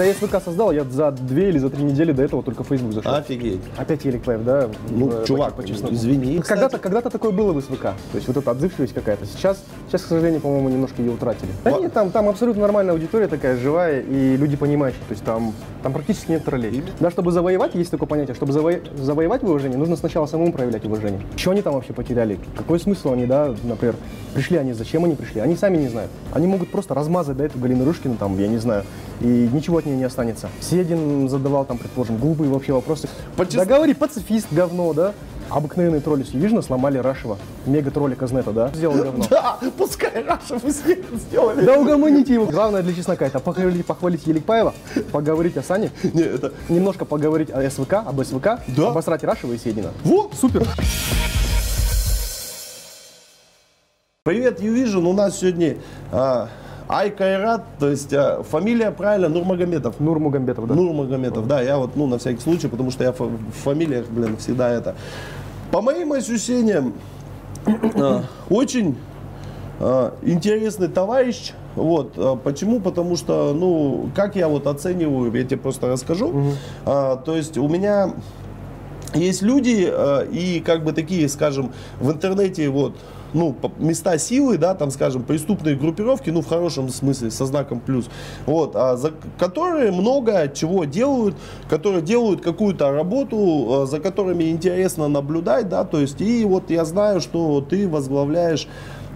когда я СВК создал, я за 2 или за 3 недели до этого только в Facebook зашел. Офигеть. Опять Елікбаев, да? Ну, чувак, извини. Когда-то такое было в СВК. То есть вот эта отзывчивость какая-то. Сейчас, к сожалению, по-моему, немножко ее утратили. Да нет, там абсолютно нормальная аудитория такая, живая, и люди понимающие. То есть там практически нет троллей. Да, чтобы завоевать, есть такое понятие, чтобы завоевать уважение, нужно сначала самому проявлять уважение. Чего они там вообще потеряли? Какой смысл они, да, например, пришли они, зачем они пришли? Они сами не знают. Они могут просто размазать, да, эту Галину Рыжкину, там, я не знаю, и ничего от нее не останется. Седин задавал там, предположим, глупые вообще вопросы. Да говори, пацифист, говно, да? Обыкновенные тролли с YouVision сломали Рашева. Мега-тролли Казнета, да? Сделали говно. Да, пускай Рашев сделали. Да угомоните его. Главное для чеснока это похвалить Елікбаева, поговорить о Сане. Немножко поговорить о СВК, об СВК, обосрать Рашева и Седина. Во, супер! Привет, YouVision. У нас сегодня Кайрат, то есть фамилия правильно, Нурмугамбетов. Нурмугамбетов, да. Нурмугамбетов, да. Я вот, ну, на всякий случай, потому что я в фамилиях, блин, всегда это. По моим ощущениям, очень интересный товарищ. Вот. Почему? Потому что, ну, как я вот оцениваю, я тебе просто расскажу. То есть у меня есть люди и как бы такие, скажем, в интернете вот, ну, места силы, да, там, скажем, преступные группировки, ну, в хорошем смысле, со знаком плюс, вот, которые много чего делают, которые делают какую-то работу, за которыми интересно наблюдать, да, то есть, и вот я знаю, что ты возглавляешь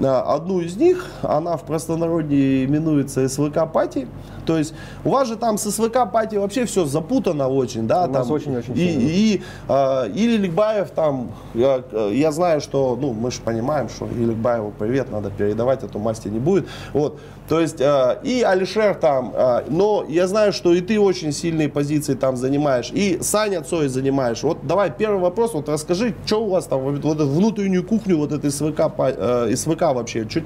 одну из них, она в простонародье именуется СВК-пати, то есть у вас же там с СВК-пати вообще все запутано очень, да, у там очень-очень и Елікбаев там, я знаю, что, ну, мы же понимаем, что Елікбаеву привет надо передавать, а то масти не будет, вот, то есть и Алишер там, но я знаю, что и ты очень сильные позиции там занимаешь, и Саня Цой занимаешь, вот давай первый вопрос, вот расскажи, что у вас там, вот эту внутреннюю кухню вот этой СВК вообще чуть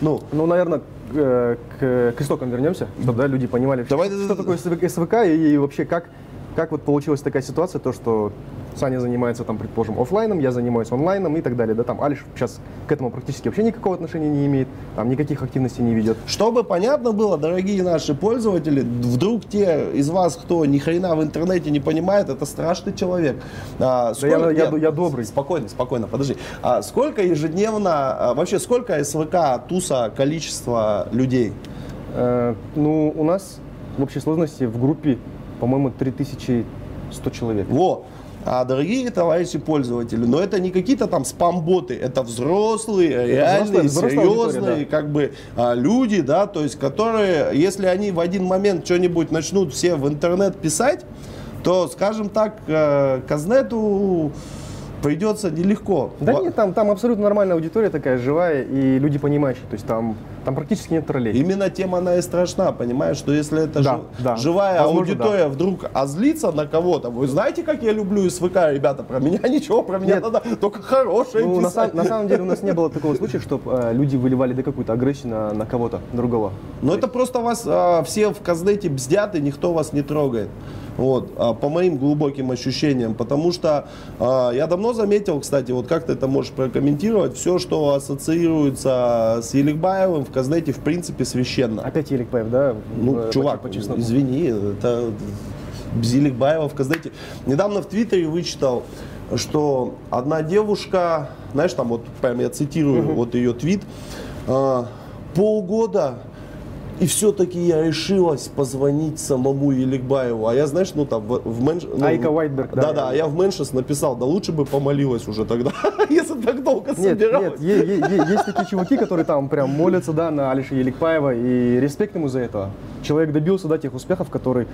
ну, наверное, к истокам вернемся, чтобы, да, люди понимали, что такое СВК и вообще как вот получилась такая ситуация, то что Саня занимается там, предположим, офлайном, я занимаюсь онлайном и так далее, да, там Алиш сейчас к этому практически вообще никакого отношения не имеет, там никаких активностей не ведет. Чтобы понятно было, дорогие наши пользователи, вдруг те из вас, кто ни хрена в интернете не понимает, это страшный человек. Я добрый. Спокойно, спокойно, подожди. Сколько ежедневно, вообще сколько СВК, туса, количество людей? Ну, у нас в общей сложности в группе, по-моему, 3100 человек. Во! Дорогие товарищи пользователи, но это не какие-то там спам-боты, это взрослые, реальные, серьезные, да, как бы люди, да, то есть которые, если они в один момент что-нибудь начнут все в интернет писать, то, скажем так, Казнету придется нелегко. Да нет, там абсолютно нормальная аудитория такая, живая, и люди понимающие, то есть там практически нет троллей. Именно тема она и страшна, понимаешь, что если это живая аудитория вдруг озлится на кого-то, вы знаете, как я люблю СВК, ребята, про меня ничего, про меня надо только хорошее писать. На самом деле у нас не было такого случая, чтобы люди выливали какую-то агрессию на кого-то другого. Но это просто вас все в Казнете бздят, и никто вас не трогает. Вот, по моим глубоким ощущениям, потому что я давно заметил, кстати, вот как ты это можешь прокомментировать, все, что ассоциируется с Елікбаевым в Казнете, в принципе, священно. Опять Елікбаев, да? Ну, чувак, извини, это без Елікбаева в Казнете. Недавно в Твиттере вычитал, что одна девушка, знаешь, там вот, прям я цитирую вот ее твит, полгода... И все-таки я решилась позвонить самому Елікбаеву. А я, знаешь, ну там в Мэнш... Да, я в Мэншес написал, да лучше бы помолилась уже тогда, если так долго собиралась. Нет, есть такие чуваки, которые там прям молятся, да, на Алиша Елікбаева, и респект ему за это. Человек добился, да, тех успехов, которых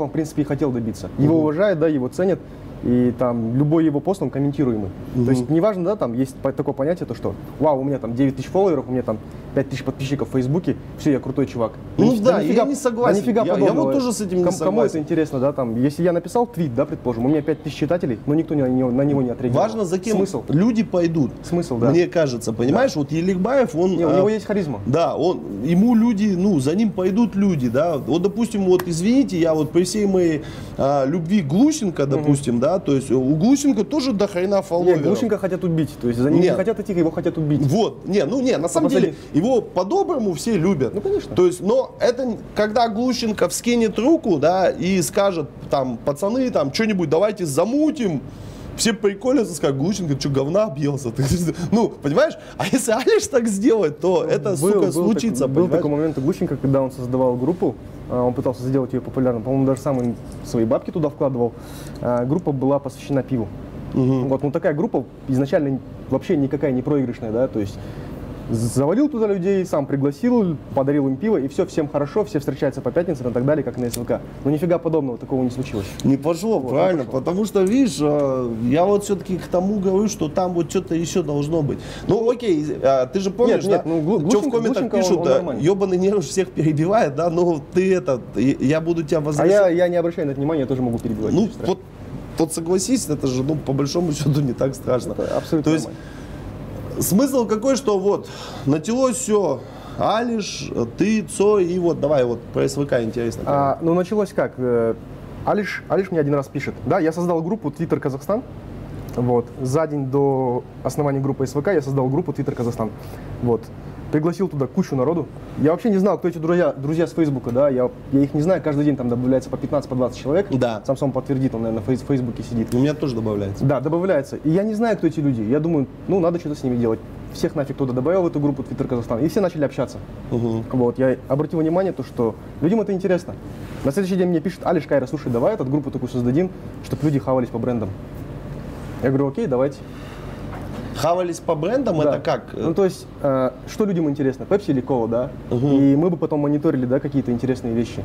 он, в принципе, и хотел добиться. Его уважают, да, его ценят. И там любой его пост, он комментируемый. То есть неважно, да, там есть такое понятие, то что, вау, у меня там 9 тысяч фолловеров, у меня там 5 тысяч подписчиков в Фейсбуке, все, я крутой чувак. Ну да, да нифига, я не согласен. Да, я вот тоже с этим не согласен. Кому это интересно, да, там, если я написал твит, да, предположим, у меня 5 тысяч читателей, но никто на него не отреагировал. Важно, за кем смысл? Люди пойдут. Смысл, да. Мне кажется, понимаешь, да. Вот Елікбаев, он... Не, у него есть харизма. Да, ему люди, ну, за ним пойдут люди, да. Вот, допустим, вот, извините, я вот при всей моей любви Глушенко, допустим, да, то есть у Глушенко тоже до хрена фолловеров. Глушенко хотят убить, то есть за ним не хотят идти, его хотят убить. Вот, не, ну не, на самом деле Его по-доброму все любят. Ну, конечно. То есть, но это, когда Глушенко вскинет руку, да, и скажет, там, пацаны, там, что-нибудь давайте замутим, все приколятся, скажут, Глушенко, ты что, говна объелся? Ну, понимаешь? А если Алиш так сделает, то это, сука, случится, понимаешь? Был такой момент у Глушенко, когда он создавал группу, он пытался сделать ее популярной, по-моему, даже сам свои бабки туда вкладывал. Группа была посвящена пиву. Вот, ну, такая группа изначально вообще никакая не проигрышная, да, то есть завалил туда людей, сам пригласил, подарил им пиво, и все, всем хорошо, все встречаются по пятницам и так далее, как на СВК. Но нифига подобного, такого не случилось. Не пошло, вот, правильно, пошло. Потому что, видишь, я вот все-таки к тому говорю, что там вот что-то еще должно быть. Ну, окей, ты же помнишь, нет, да? Ну, что в комментах пишут, ебаный нерв всех перебивает, да, но ты это, я буду тебя возвращать. А я не обращаю на это внимания, я тоже могу перебивать. Ну, вот согласись, это же, ну, по большому счету не так страшно. Это абсолютно нормально. Смысл какой, что вот, началось все, Алиш, ты, Цой, и вот, давай, вот, про СВК интересно. Ну, началось как? Алиш мне один раз пишет. Да, я создал группу Твиттер Казахстан. Вот, за день до основания группы СВК я создал группу Твиттер Казахстан. Вот, пригласил туда кучу народу. Я вообще не знал, кто эти друзья с Фейсбука, да, я их не знаю, каждый день там добавляется по 15-20 человек. Да. Самсон подтвердит, он, наверное, в Фейсбуке сидит. У меня тоже добавляется. Да, добавляется. И я не знаю, кто эти люди. Я думаю, ну, надо что-то с ними делать. Всех нафиг туда добавил в эту группу Твиттер Казахстан. И все начали общаться. Вот, я обратил внимание, то, что людям это интересно. На следующий день мне пишет: Алиш, Кайра, слушай, давай эту группу такую создадим, чтобы люди хавались по брендам. Я говорю, окей, давайте. Хавались по брендам, да. Это как? Ну, то есть, что людям интересно, Пепси или Кола, да? И мы бы потом мониторили, да, какие-то интересные вещи.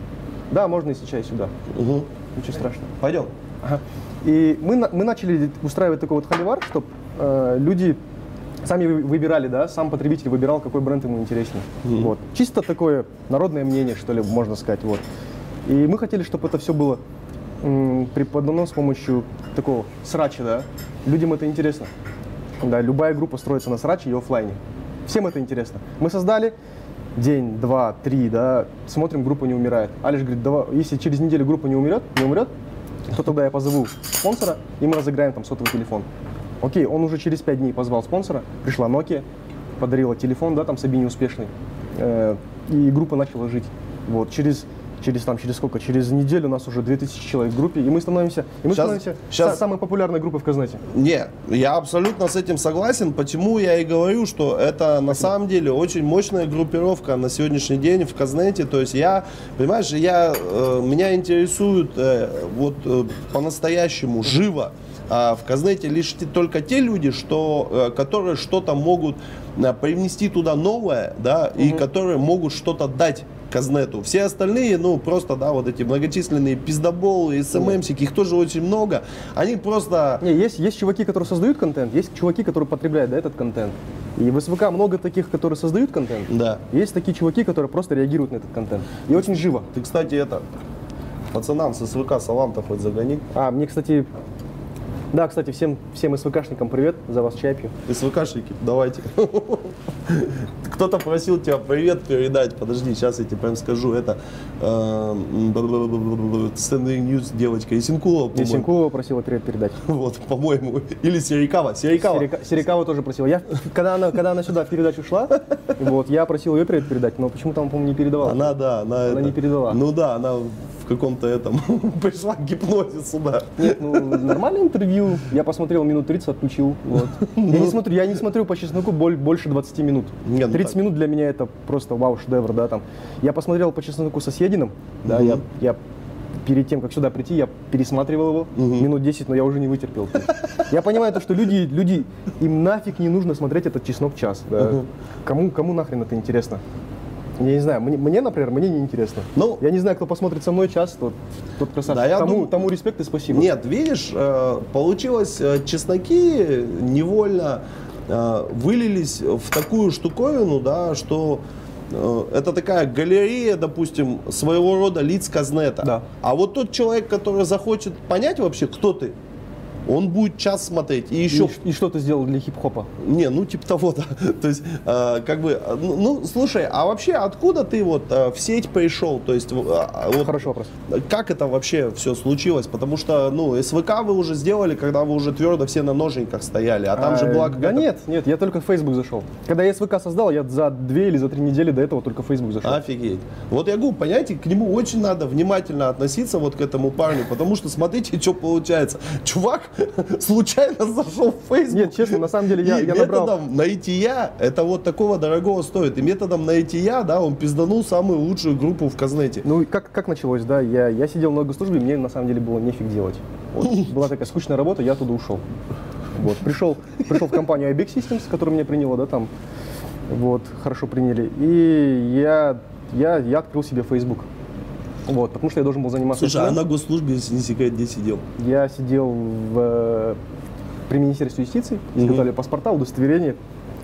Да, можно и сейчас, и сюда. Ничего страшного. Пойдем. Ага. И мы начали устраивать такой вот холивар, чтобы люди сами выбирали, да, сам потребитель выбирал, какой бренд ему интересен. Вот. Чисто такое народное мнение, что ли, можно сказать. Вот. И мы хотели, чтобы это все было преподано с помощью такого срача, да? Людям это интересно. Да, любая группа строится на сраче и офлайне. Всем это интересно. Мы создали день, два, три, да, смотрим, группа не умирает. Алиш говорит, давай, если через неделю группа не умрет, то тогда я позову спонсора, и мы разыграем там сотовый телефон. Окей, он уже через 5 дней позвал спонсора, пришла Nokia, подарила телефон, да, там Сабине Успешный, и группа начала жить. Вот, через неделю у нас уже 2000 человек в группе, и мы становимся, самой популярной группой в Казнете. Нет, я абсолютно с этим согласен, почему я и говорю, что это на самом деле очень мощная группировка на сегодняшний день в Казнете. То есть я, понимаешь, меня интересует по-настоящему живо в Казнете лишь только те люди, которые что-то могут привнести туда новое, да, и которые могут что-то дать Казнету. Все остальные, ну, просто, да, вот эти многочисленные пиздоболы, СММсики, их тоже очень много. Они просто... Не, есть чуваки, которые создают контент, есть чуваки, которые потребляют, да, этот контент. И в СВК много таких, которые создают контент. Да. Есть такие чуваки, которые просто реагируют на этот контент. И очень живо. Ты, кстати, пацанам с СВК салам-то хоть загони. Мне, кстати... Да, кстати, всем СВКшникам привет, за вас чай пью. СВКшники, давайте. Кто-то просил тебя привет передать. Подожди, сейчас я тебе прям скажу. Это Standing News девочка Есенкова, по-моему. Есенкова просила привет передать. Вот, по-моему. Или Серикова. Серикова тоже просила. Когда она сюда в передачу шла, вот, я просил ее привет передать, но почему-то она, по-моему, не передавала. Она не передала. Ну да, она... в каком-то пришла гипнозе сюда. Нет, ну, нормальное интервью. Я посмотрел минут 30, отключил. Вот. Я не смотрю по чесноку больше 20 минут. 30 минут для меня это просто вау-шедевр, да, там. Я посмотрел по чесноку со Сединым, да, я перед тем, как сюда прийти, я пересматривал его минут 10, но я уже не вытерпел. Я понимаю то, что люди, им нафиг не нужно смотреть этот чеснок час. Да. Кому нахрен это интересно? Я не знаю, мне, например, не интересно. Ну, я не знаю, кто посмотрит со мной час, тот красавчик. Да, тому респект и спасибо. Нет, видишь, получилось, чесноки невольно вылились в такую штуковину, да, что это такая галерея, допустим, своего рода лиц Казнета. Да. А вот тот человек, который захочет понять вообще, кто ты, он будет час смотреть. И еще... И что ты сделал для хип-хопа? Не, ну типа того-то. То есть, как бы, ну, слушай, а вообще откуда ты вот в сеть пришел? То есть, вот, хороший вопрос. Как это вообще все случилось? Потому что, ну, СВК вы уже сделали, когда вы уже твердо все на ноженьках стояли, а там же была какая-то... Да нет, я только в Facebook зашел. Когда я СВК создал, я за 2 или за 3 недели до этого только в Facebook зашел. Офигеть. Вот я говорю, понимаете, к нему очень надо внимательно относиться, вот к этому парню, потому что смотрите, что получается. Чувак случайно зашел в Facebook. Нет, честно, на самом деле я набрал... методом найтия, это вот такого дорогого стоит. И методом найтия, да, он пизданул самую лучшую группу в Казнете. Ну, как началось, да, я сидел на госслужбе, мне на самом деле было нефиг делать. Вот, была такая скучная работа, я оттуда ушел. Вот, пришел в компанию zabeikz Systems, которая меня приняла, да, там, вот, хорошо приняли. И я открыл себе Facebook. Вот, потому что я должен был заниматься... Слушай, а на госслужбе, если не секрет, где сидел? Я сидел при Министерстве юстиции, изготовили паспорта, удостоверения.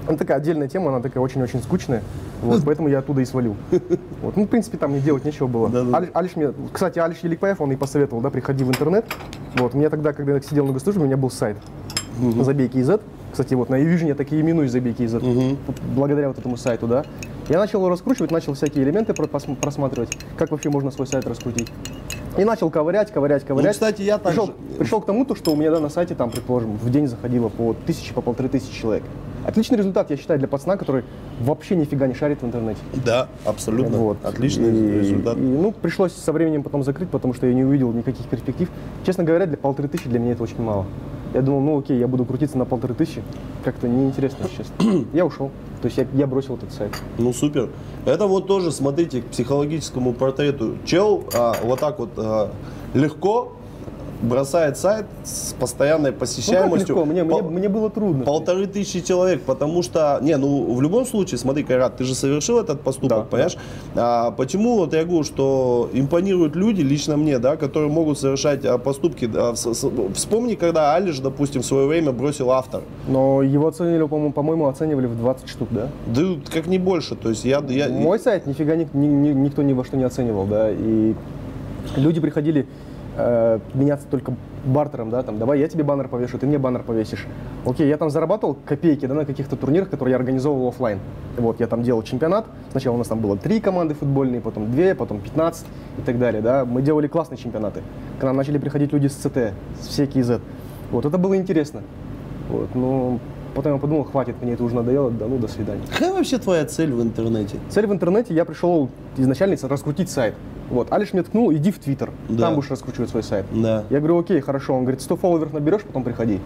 Она такая отдельная тема, она такая очень-очень скучная, вот, поэтому я оттуда и свалил. Вот, ну, в принципе, там мне делать нечего было. Да, да. Алиш мне, кстати, Алиш Елікбаев, он и посоветовал, да, приходи в интернет. Вот, у меня тогда, когда я сидел на госслужбе, у меня был сайт zabeikz. Кстати, вот на YouVision я так и именуюсь zabeikz, благодаря вот этому сайту, да. Я начал его раскручивать, начал всякие элементы просматривать, как вообще можно свой сайт раскрутить. И начал ковырять. Ну, кстати, я также пришел к тому, что у меня, да, на сайте, там, предположим, в день заходило по 1000–1500 человек. Отличный результат, я считаю, для пацана, который вообще нифига не шарит в интернете. Да, абсолютно. Вот. Отличный результат. И, ну, пришлось со временем потом закрыть, потому что я не увидел никаких перспектив. Честно говоря, для 1500 для меня это очень мало. Я думал, ну окей, я буду крутиться на 1500. Как-то неинтересно, честно. Я ушел. То есть я бросил этот сайт. Ну супер. Это вот тоже, смотрите, к психологическому портрету. Чел вот так вот легко бросает сайт с постоянной посещаемостью. Ну, мне было трудно. 1500 человек, потому что... Не, ну в любом случае, смотри, Кайрат, ты же совершил этот поступок, да, понимаешь? Да. Почему вот я говорю, что импонируют люди, лично мне, да, которые могут совершать поступки. Вспомни, когда Алиш, допустим, в свое время бросил автор. Но его оценили, по-моему, оценивали в 20 штук, да? Да как не больше, то есть я... Мой сайт нифига никто ни во что не оценивал, да, и люди приходили... меняться только бартером, да, там, давай я тебе баннер повешу, ты мне баннер повесишь. Окей, я там зарабатывал копейки, да, на каких-то турнирах, которые я организовывал офлайн. Вот, я там делал чемпионат, сначала у нас там было 3 команды футбольные, потом 2, потом 15 и так далее, да. Мы делали классные чемпионаты. К нам начали приходить люди с ЦТ, все КИЗ. Вот, это было интересно. Вот, ну, потом я подумал, хватит, мне это уже надоело, да ну, до свидания. Какая вообще твоя цель в интернете? Цель в интернете, я пришел изначально раскрутить сайт. Вот, Алиш мне ткнул, иди в Твиттер, да, там будешь раскручивать свой сайт. Да. Я говорю, окей, хорошо. Он говорит, 100 фолловеров наберешь, потом приходи.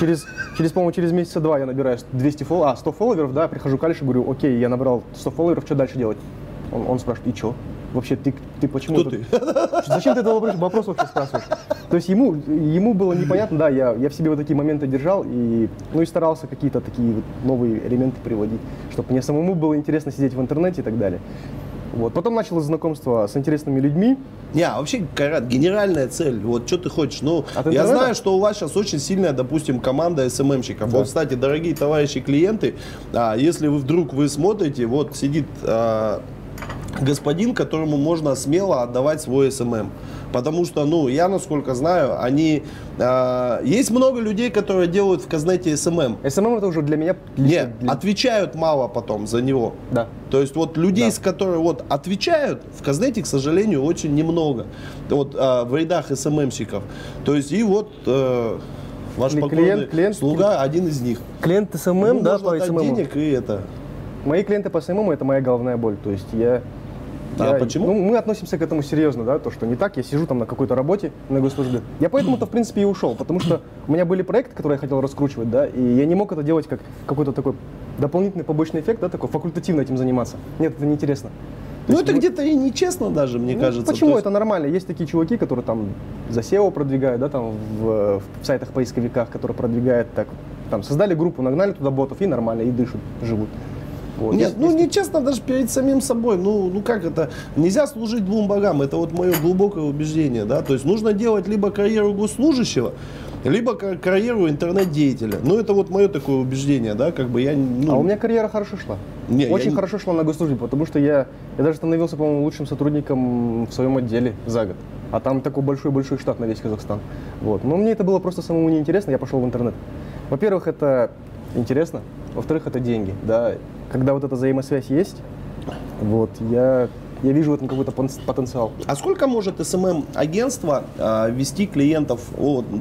Через месяца 2 я набираю 200 фолловеров, 100 фолловеров, да, прихожу к Алишу, говорю, окей, я набрал 100 фолловеров, что дальше делать? Он спрашивает, и что? Вообще, ты почему? Кто ты? Зачем ты этот вопрос вообще спрашиваешь? То есть ему было непонятно, да, я в себе вот такие моменты держал и, ну, и старался какие-то такие вот новые элементы приводить, чтобы мне самому было интересно сидеть в интернете и так далее. Вот. Потом началось знакомство с интересными людьми. Не, а вообще, Кайрат, генеральная цель, вот что ты хочешь? Ну, я знаю, что у вас сейчас очень сильная, допустим, команда СММщиков. Да. Вот, кстати, дорогие товарищи клиенты, если вы вдруг вы смотрите, вот сидит господин, которому можно смело отдавать свой СММ. Потому что, ну, я, насколько знаю, они... есть много людей, которые делают в Казнете СММ. СММ это уже для меня... Нет, отвечают мало потом за него. Да. То есть вот людей, да, с которыми вот отвечают, в Казнете, к сожалению, очень немного. Вот в рядах СММщиков. То есть и вот... ваш покорный слуга один из них. Клиент СММ, ему, да, по СММ. Денег и это... Мои клиенты по СММ это моя головная боль. То есть А почему? Ну, мы относимся к этому серьезно, да, то, что не так, я сижу там на какой-то работе на госслужбе. Я поэтому-то, в принципе, и ушел, потому что у меня были проекты, которые я хотел раскручивать, да, и я не мог это делать как какой-то такой дополнительный побочный эффект, да, такой факультативно этим заниматься. Нет, это неинтересно. Ну, это где-то и нечестно даже, мне кажется. Почему? Это нормально. Есть такие чуваки, которые там за SEO продвигают, да, там в сайтах-поисковиках, которые продвигают так, там, создали группу, нагнали туда ботов и нормально, и дышат, живут. Вот. Нет, ну нечестно даже перед самим собой, ну как это, нельзя служить двум богам, это вот мое глубокое убеждение, да, то есть нужно делать либо карьеру госслужащего, либо карьеру интернет-деятеля. Ну, это вот мое такое убеждение, да, как бы я... Ну... А у меня карьера хорошо шла. Не, Очень хорошо шла на госслужбе, потому что я даже становился, по-моему, лучшим сотрудником в своем отделе за год. А там такой большой-большой штат на весь Казахстан. Вот. Но мне это было просто самому неинтересно, я пошел в интернет. Во-первых, это интересно, во-вторых, это деньги, да. Когда вот эта взаимосвязь есть, вот, я вижу в этом какой-то потенциал. А сколько может СММ-агентство вести клиентов,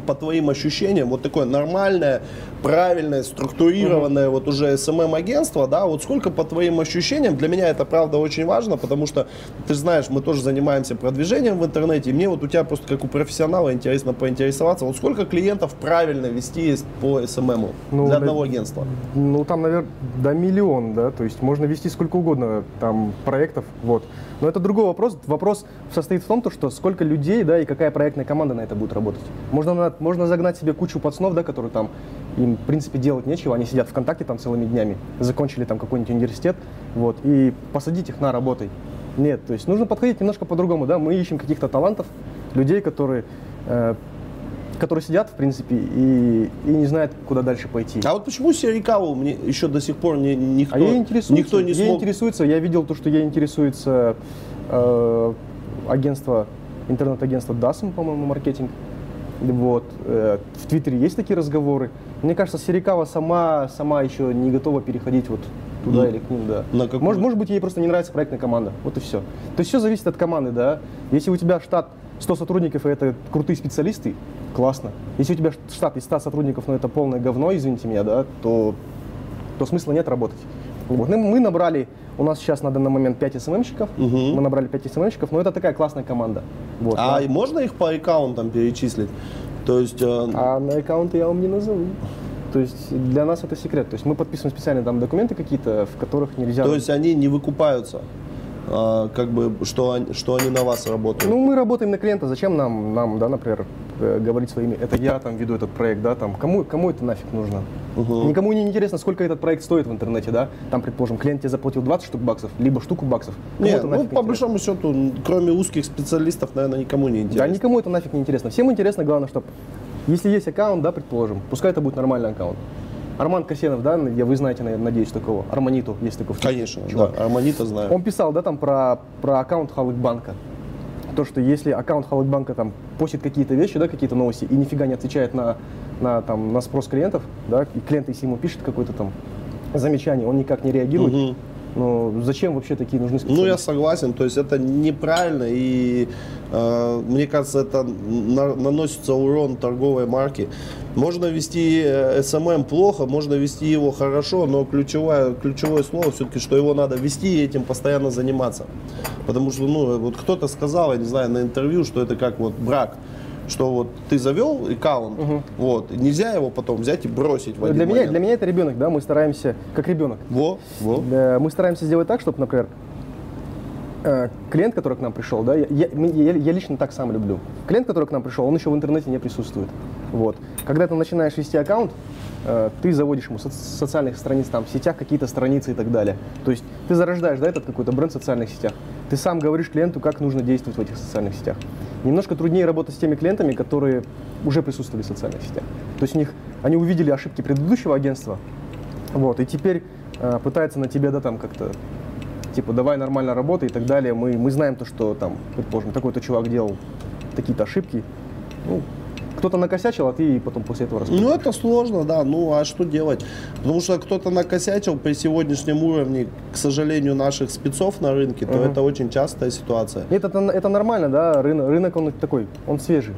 по твоим ощущениям, вот такое нормальное, правильное, структурированное вот уже СММ-агентство, да, вот сколько по твоим ощущениям, для меня это, правда, очень важно, потому что, ты знаешь, мы тоже занимаемся продвижением в интернете, и мне вот у тебя просто как у профессионала интересно поинтересоваться, вот сколько клиентов правильно вести по СММу для одного агентства? Ну, там, наверное, до миллиона, да, то есть можно вести сколько угодно там проектов, вот. Но это другой вопрос. Вопрос состоит в том, что сколько людей, да, и какая проектная команда на это будет работать. Можно загнать себе кучу пацанов, да, которые там, им, в принципе, делать нечего, они сидят ВКонтакте там целыми днями, закончили там какой-нибудь университет, вот, и посадить их на работой. Нет, то есть нужно подходить немножко по-другому, да, мы ищем каких-то талантов, людей, которые сидят, в принципе, и не знают, куда дальше пойти. А вот почему Серикова мне еще до сих пор никто не смог? Я видел то, что ей интересуется интернет-агентство DASM, по-моему, маркетинг. Вот. В Твиттере есть такие разговоры. Мне кажется, Серикова сама еще не готова переходить вот туда или к ним, да. Может быть, ей просто не нравится проектная команда. Вот и все. То есть все зависит от команды, да. Если у тебя штат 100 сотрудников, и это крутые специалисты, классно. Если у тебя штат из 100 сотрудников, но это полное говно, извините меня, да, то смысла нет работать. Вот. Мы набрали, у нас сейчас на данный момент 5 СММщиков, мы набрали 5 СММщиков, но это такая классная команда. Вот, да. Можно их по аккаунтам перечислить? То есть, А на аккаунты я вам не назову. То есть для нас это секрет. То есть мы подписываем специальные там документы какие-то, в которых нельзя... То есть они не выкупаются? Как бы, что они на вас работают? Ну, мы работаем на клиента. Зачем нам да, например, говорить своими, это я там веду этот проект, да, там, кому это нафиг нужно? Никому не интересно, сколько этот проект стоит в интернете, да? Там, предположим, клиент тебе заплатил 20 штук баксов, либо штуку баксов. Нет, ну, по большому счету, кроме узких специалистов, наверное, никому не интересно. Да, никому это нафиг не интересно. Всем интересно, главное, чтобы, если есть аккаунт, да, предположим, пускай это будет нормальный аккаунт. Арман Косенов, да, вы знаете, надеюсь, такого. Арманиту есть такой. Конечно, чувак. Да, Арманита знаю. Он писал, да, там про аккаунт Халыкбанка. То, что если аккаунт Халыкбанка там постит какие-то вещи, да, какие-то новости, и нифига не отвечает на спрос клиентов, да, и клиент, если ему пишет какое-то там замечание, он никак не реагирует. Ну, зачем вообще такие нужны специалисты? Ну, я согласен, то есть это неправильно, и мне кажется, это наносится урон торговой марке. Можно вести СММ плохо, можно вести его хорошо, но ключевое слово все-таки, что его надо вести и этим постоянно заниматься. Потому что, ну, вот кто-то сказал, я не знаю, на интервью, что это как вот брак. Что вот ты завел аккаунт, вот, нельзя его потом взять и бросить в один момент. Для меня это ребенок, да, мы стараемся, как ребенок. Мы стараемся сделать так, чтобы, например, клиент, который к нам пришел, да, я лично так сам люблю. Клиент, который к нам пришел, он еще в интернете не присутствует. Вот. Когда ты начинаешь вести аккаунт, ты заводишь ему социальных страниц, там, в сетях какие-то страницы и так далее. То есть ты зарождаешь, да, этот какой-то бренд в социальных сетях. Ты сам говоришь клиенту, как нужно действовать в этих социальных сетях. Немножко труднее работать с теми клиентами, которые уже присутствовали в социальных сетях. То есть они увидели ошибки предыдущего агентства, вот, и теперь пытаются на тебя, да, там как-то, типа, давай нормально работай и так далее. Мы знаем то, что там, предположим, такой-то чувак делал такие-то ошибки. Ну, кто-то накосячил, а ты потом после этого расскажешь. Ну, это сложно, да. Ну, а что делать? Потому что кто-то накосячил при сегодняшнем уровне, к сожалению, наших спецов на рынке, то это очень частая ситуация. Нет, это нормально, да. Рынок, он такой, он свежий.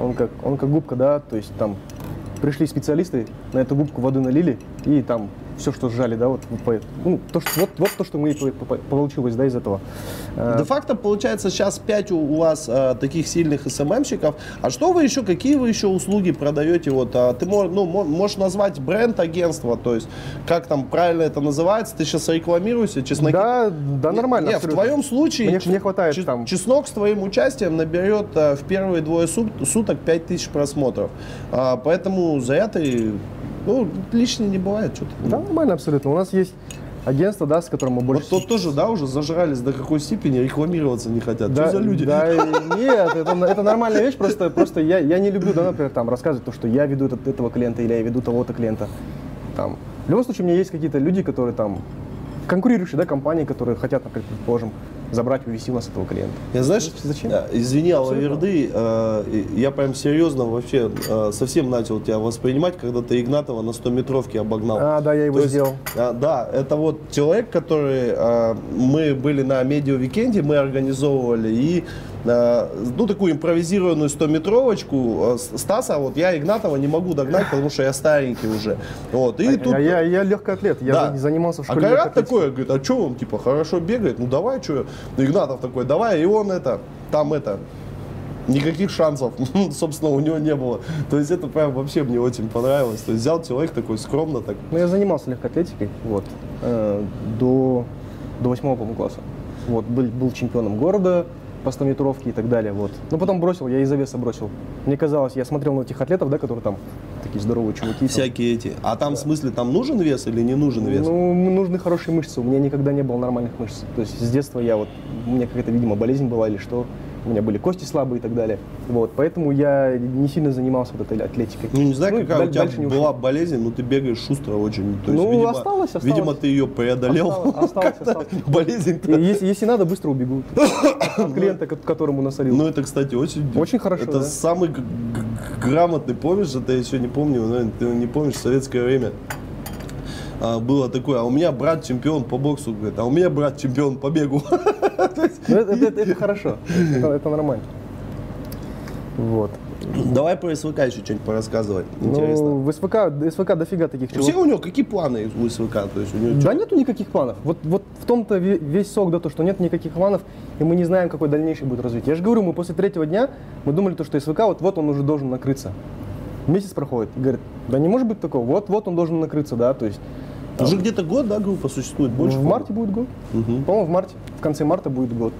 Он как губка, да. То есть там пришли специалисты, на эту губку воды налили, и там все, что сжали, да, вот, ну, то, что мы получилось, да, из этого. Де-факто, получается, сейчас 5 у вас таких сильных СММщиков. А что вы еще, какие вы еще услуги продаете? Вот, ты можешь назвать бренд агентства, то есть, как там правильно это называется? Ты сейчас рекламируешься, чеснок? Да, нормально. Нет, в твоем случае мне хватает, там... чеснок с твоим участием наберет в первые 2 суток 5000 просмотров. Поэтому за это... Ну, лишнее не бывает что-то. Да, нормально абсолютно. У нас есть агентство, да, с которым мы больше... Вот тут тоже, да, уже зажрались до какой степени, рекламироваться не хотят. Да, что за люди? Да, нет, это нормальная вещь, просто я не люблю, да, например, там, рассказывать то, что я веду этого клиента или я веду того-то клиента. Там. В любом случае, у меня есть какие-то люди, которые там, конкурирующие, да, компании, которые хотят, например, предположим, забрать, увести у нас этого клиента. Я, знаешь, зачем? Извини, алаверды, я прям серьезно вообще совсем начал тебя воспринимать, когда ты Игнатова на 100-метровке обогнал. А, да, я его сделал. Да, это вот человек, который мы были на медиа-викенде, мы организовывали, и ну, такую импровизированную 100-метровочку Стаса, вот я Игнатова не могу догнать, потому что я старенький уже. Вот, и тут... я легкий атлет, я да. занимался в школе. А Кайрат такой, говорит, а что он, типа, хорошо бегает, ну давай, что? Игнатов такой, давай, и он это, никаких шансов, собственно, у него не было. То есть это прям вообще мне очень понравилось. То есть взял человек такой скромно так. Ну, я занимался легкоатлетикой, вот, до 8-го, по-моему, класса. Вот, был чемпионом города по 100-метровке и так далее, вот. Но потом бросил, я из-за веса бросил. Мне казалось, я смотрел на этих атлетов, да, которые там такие здоровые чуваки. Всякие там. Эти. А там, да. В смысле, там нужен вес или не нужен вес? Ну, нужны хорошие мышцы. У меня никогда не было нормальных мышц. То есть с детства я вот, у меня какая-то, видимо, болезнь была или что. У меня были кости слабые и так далее. Вот, поэтому я не сильно занимался вот этой атлетикой. Ну, не знаю, какая у тебя была болезнь, но ты бегаешь шустро очень. То есть, ну, видимо, осталось. Видимо, ты ее преодолел. Осталось. Болезнь-то. Если надо, быстро убегу. От клиента, которому насорил. Ну, это, кстати, очень хорошо. Это да? Самый грамотный, помнишь, это еще не помню, наверное, ты не помнишь, в советское время. Было такое, а у меня брат чемпион по боксу, говорит, а у меня брат чемпион по бегу. Это хорошо, это нормально. Вот. Давай про СВК еще что-нибудь порассказывать, интересно. Ну, в СВК дофига таких чуваков. Все у него какие планы у СВК? То есть у него да нету никаких планов. Вот в том-то весь сок, да, то, что нет никаких планов, и мы не знаем, какой дальнейший будет развитие. Я же говорю, мы после 3-го дня, мы думали, то, что СВК, вот он уже должен накрыться. Месяц проходит, говорит, да не может быть такого, вот он должен накрыться, да, то есть. Уже где-то год, да, группа существует? Больше в марте будет год. Угу. По-моему, в конце марта будет год,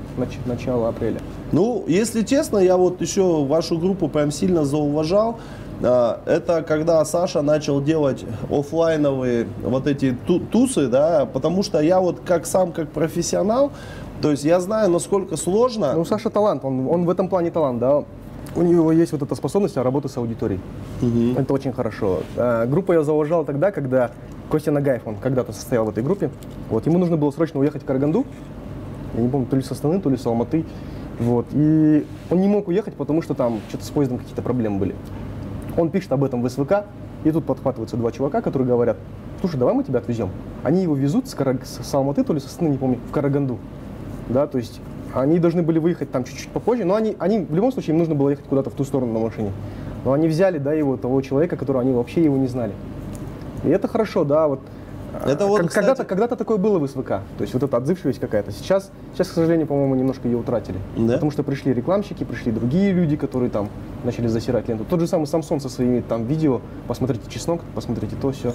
начало апреля. Ну, если честно, я вот еще вашу группу прям сильно зауважал. Это когда Саша начал делать офлайновые вот эти тусы, да, потому что я вот как профессионал, то есть я знаю, насколько сложно. Ну, Саша талант, он в этом плане талант, да. У него есть вот эта способность работы с аудиторией. Угу. Это очень хорошо. Группу я зауважал тогда, когда Костя Нагайфон когда-то состоял в этой группе. Вот, ему нужно было срочно уехать в Караганду. Я не помню, то ли с Астаны, то ли с Алматы. Вот, и он не мог уехать, потому что там что-то с поездом какие-то проблемы были. Он пишет об этом в СВК, и тут подхватываются два чувака, которые говорят, слушай, давай мы тебя отвезем. Они его везут с Алматы, то ли с Астаны, не помню, в Караганду. Да, то есть... Они должны были выехать там чуть-чуть попозже, но они в любом случае им нужно было ехать куда-то в ту сторону на машине. Но они взяли, да, его, того человека, которого они вообще его не знали. И это хорошо, да, вот. Это вот, кстати... когда-то такое было в СВК, то есть вот эта отзывчивость какая-то. Сейчас, к сожалению, по-моему, немножко ее утратили. Да? Потому что пришли рекламщики, пришли другие люди, которые там начали засирать ленту. Тот же самый Самсон со своими там видео, посмотрите чеснок, посмотрите то, все.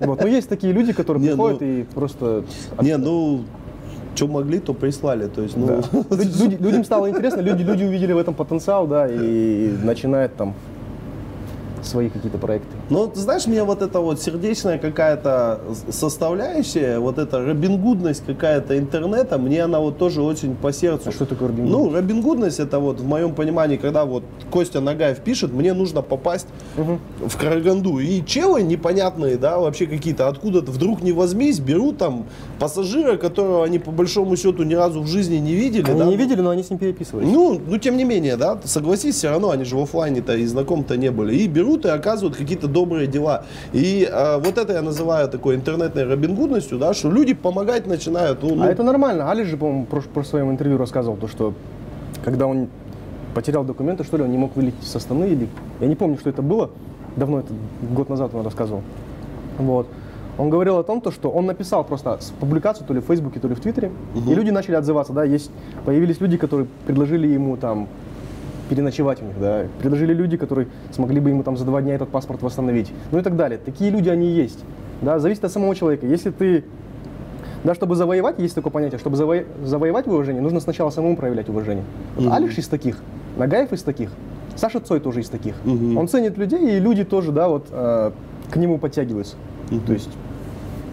Вот, но есть такие люди, которые приходят и просто... Не, ну... Что могли, то прислали. То есть, ну... да. Людям стало интересно, люди увидели в этом потенциал, да, и начинают там свои какие-то проекты. Ну, ты знаешь, мне вот эта вот сердечная какая-то составляющая, вот эта робингудность какая-то интернета, мне она вот тоже очень по сердцу. А что такое робингудность? Ну, робингудность это вот в моем понимании, когда вот Костя Нагаев пишет, мне нужно попасть в Караганду. И челы непонятные, да, вообще какие-то откуда-то вдруг не возьмись, берут там пассажира, которого они по большому счету ни разу в жизни не видели. Они да? не видели, но они с ним переписывались. Ну, тем не менее, да, согласись, все равно они же в офлайне-то и знаком-то не были. И берут и оказывают какие-то добрые дела. И вот это я называю такой интернетной робингудностью, да, что люди помогать начинают. Ну, это нормально. Алиш же, по-моему, про своем интервью рассказывал, то, что когда он потерял документы, что ли, он не мог вылететь со Астаны или... Я не помню, что это было. Давно это, год назад он рассказывал. Вот. Он говорил о том, то, что он написал просто публикацию то ли в Фейсбуке, то ли в Твиттере, и люди начали отзываться. Да, появились люди, которые предложили ему там... переночевать у них, да, предложили люди, которые смогли бы ему там за 2 дня этот паспорт восстановить, ну и так далее. Такие люди они есть, да, зависит от самого человека. Если ты, да, чтобы завоевать, есть такое понятие, чтобы завоевать уважение, нужно сначала самому проявлять уважение. Вот Алиш из таких, Нагаев из таких, Саша Цой тоже из таких. Он ценит людей, и люди тоже, да, вот к нему подтягиваются. То есть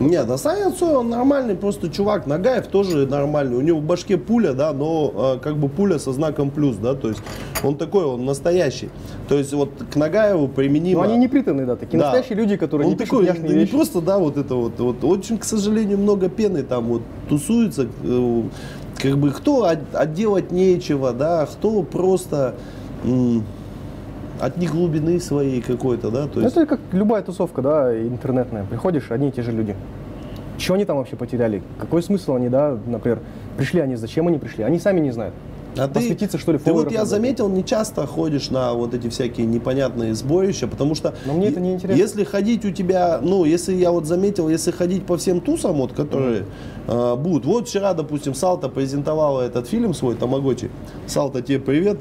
Нет, а Саня Цой, он нормальный просто чувак. Нагаев тоже нормальный. У него в башке пуля, да, но как бы пуля со знаком плюс, да, то есть он такой, он настоящий. То есть вот к Нагаеву применимо... Но они не пританы, да, такие, да, настоящие люди, которые он не такой, пишут не просто, да, вот это вот, вот. Очень, к сожалению, много пены там вот тусуется. Как бы кто отделать нечего, да, кто просто... от них глубины своей какой-то, да? То есть... Это как любая тусовка, да, интернетная. Приходишь, одни и те же люди. Чего они там вообще потеряли? Какой смысл они, да, например, пришли они, зачем они пришли? Они сами не знают. А посвятиться, что ли, ты вот, я заметил, не часто ходишь на вот эти всякие непонятные сборища, потому что... Но мне это не интересно. Если ходить у тебя, ну, если я вот заметил, если ходить по всем тусам, вот, которые будут... Вот вчера, допустим, Салта презентовала этот фильм свой, Тамагочи. Салта, тебе привет.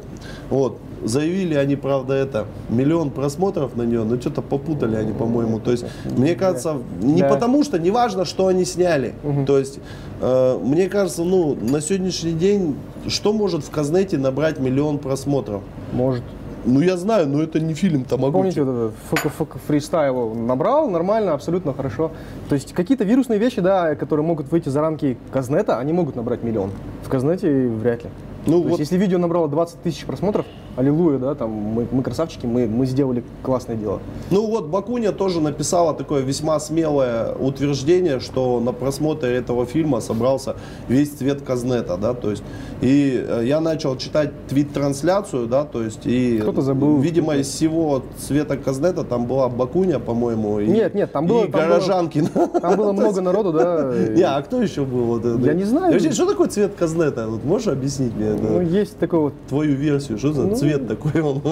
Вот. Заявили они, правда, это, 1 миллион просмотров на нее, но что-то попутали они, по-моему. То есть, мне кажется, не потому что, не важно, что они сняли. То есть, мне кажется, ну, на сегодняшний день, что может в Казнете набрать 1 миллион просмотров? Может. Ну, я знаю, но это не фильм Тамагочи. Помните, вот это фристайл набрал, нормально, абсолютно хорошо. То есть, какие-то вирусные вещи, да, которые могут выйти за рамки Казнета, они могут набрать 1 миллион. В Казнете вряд ли. Ну, вот. Есть, если видео набрало 20 тысяч просмотров, аллилуйя, да, там мы красавчики, мы сделали классное дело. Ну вот Бакуня тоже написала такое весьма смелое утверждение, что на просмотре этого фильма собрался весь цвет Казнета, да, то есть. И я начал читать твит-трансляцию, да, то есть, и кто-то забыл, видимо, из всего цвета Казнета там была Бакуня, по-моему, и, нет, там было, и там горожанки. Там было много народу, да. Не, а кто еще был? Я не знаю. Что такое цвет Казнета? Можешь объяснить мне? Ну, есть такой вот... Твою версию, что за цвет такой он?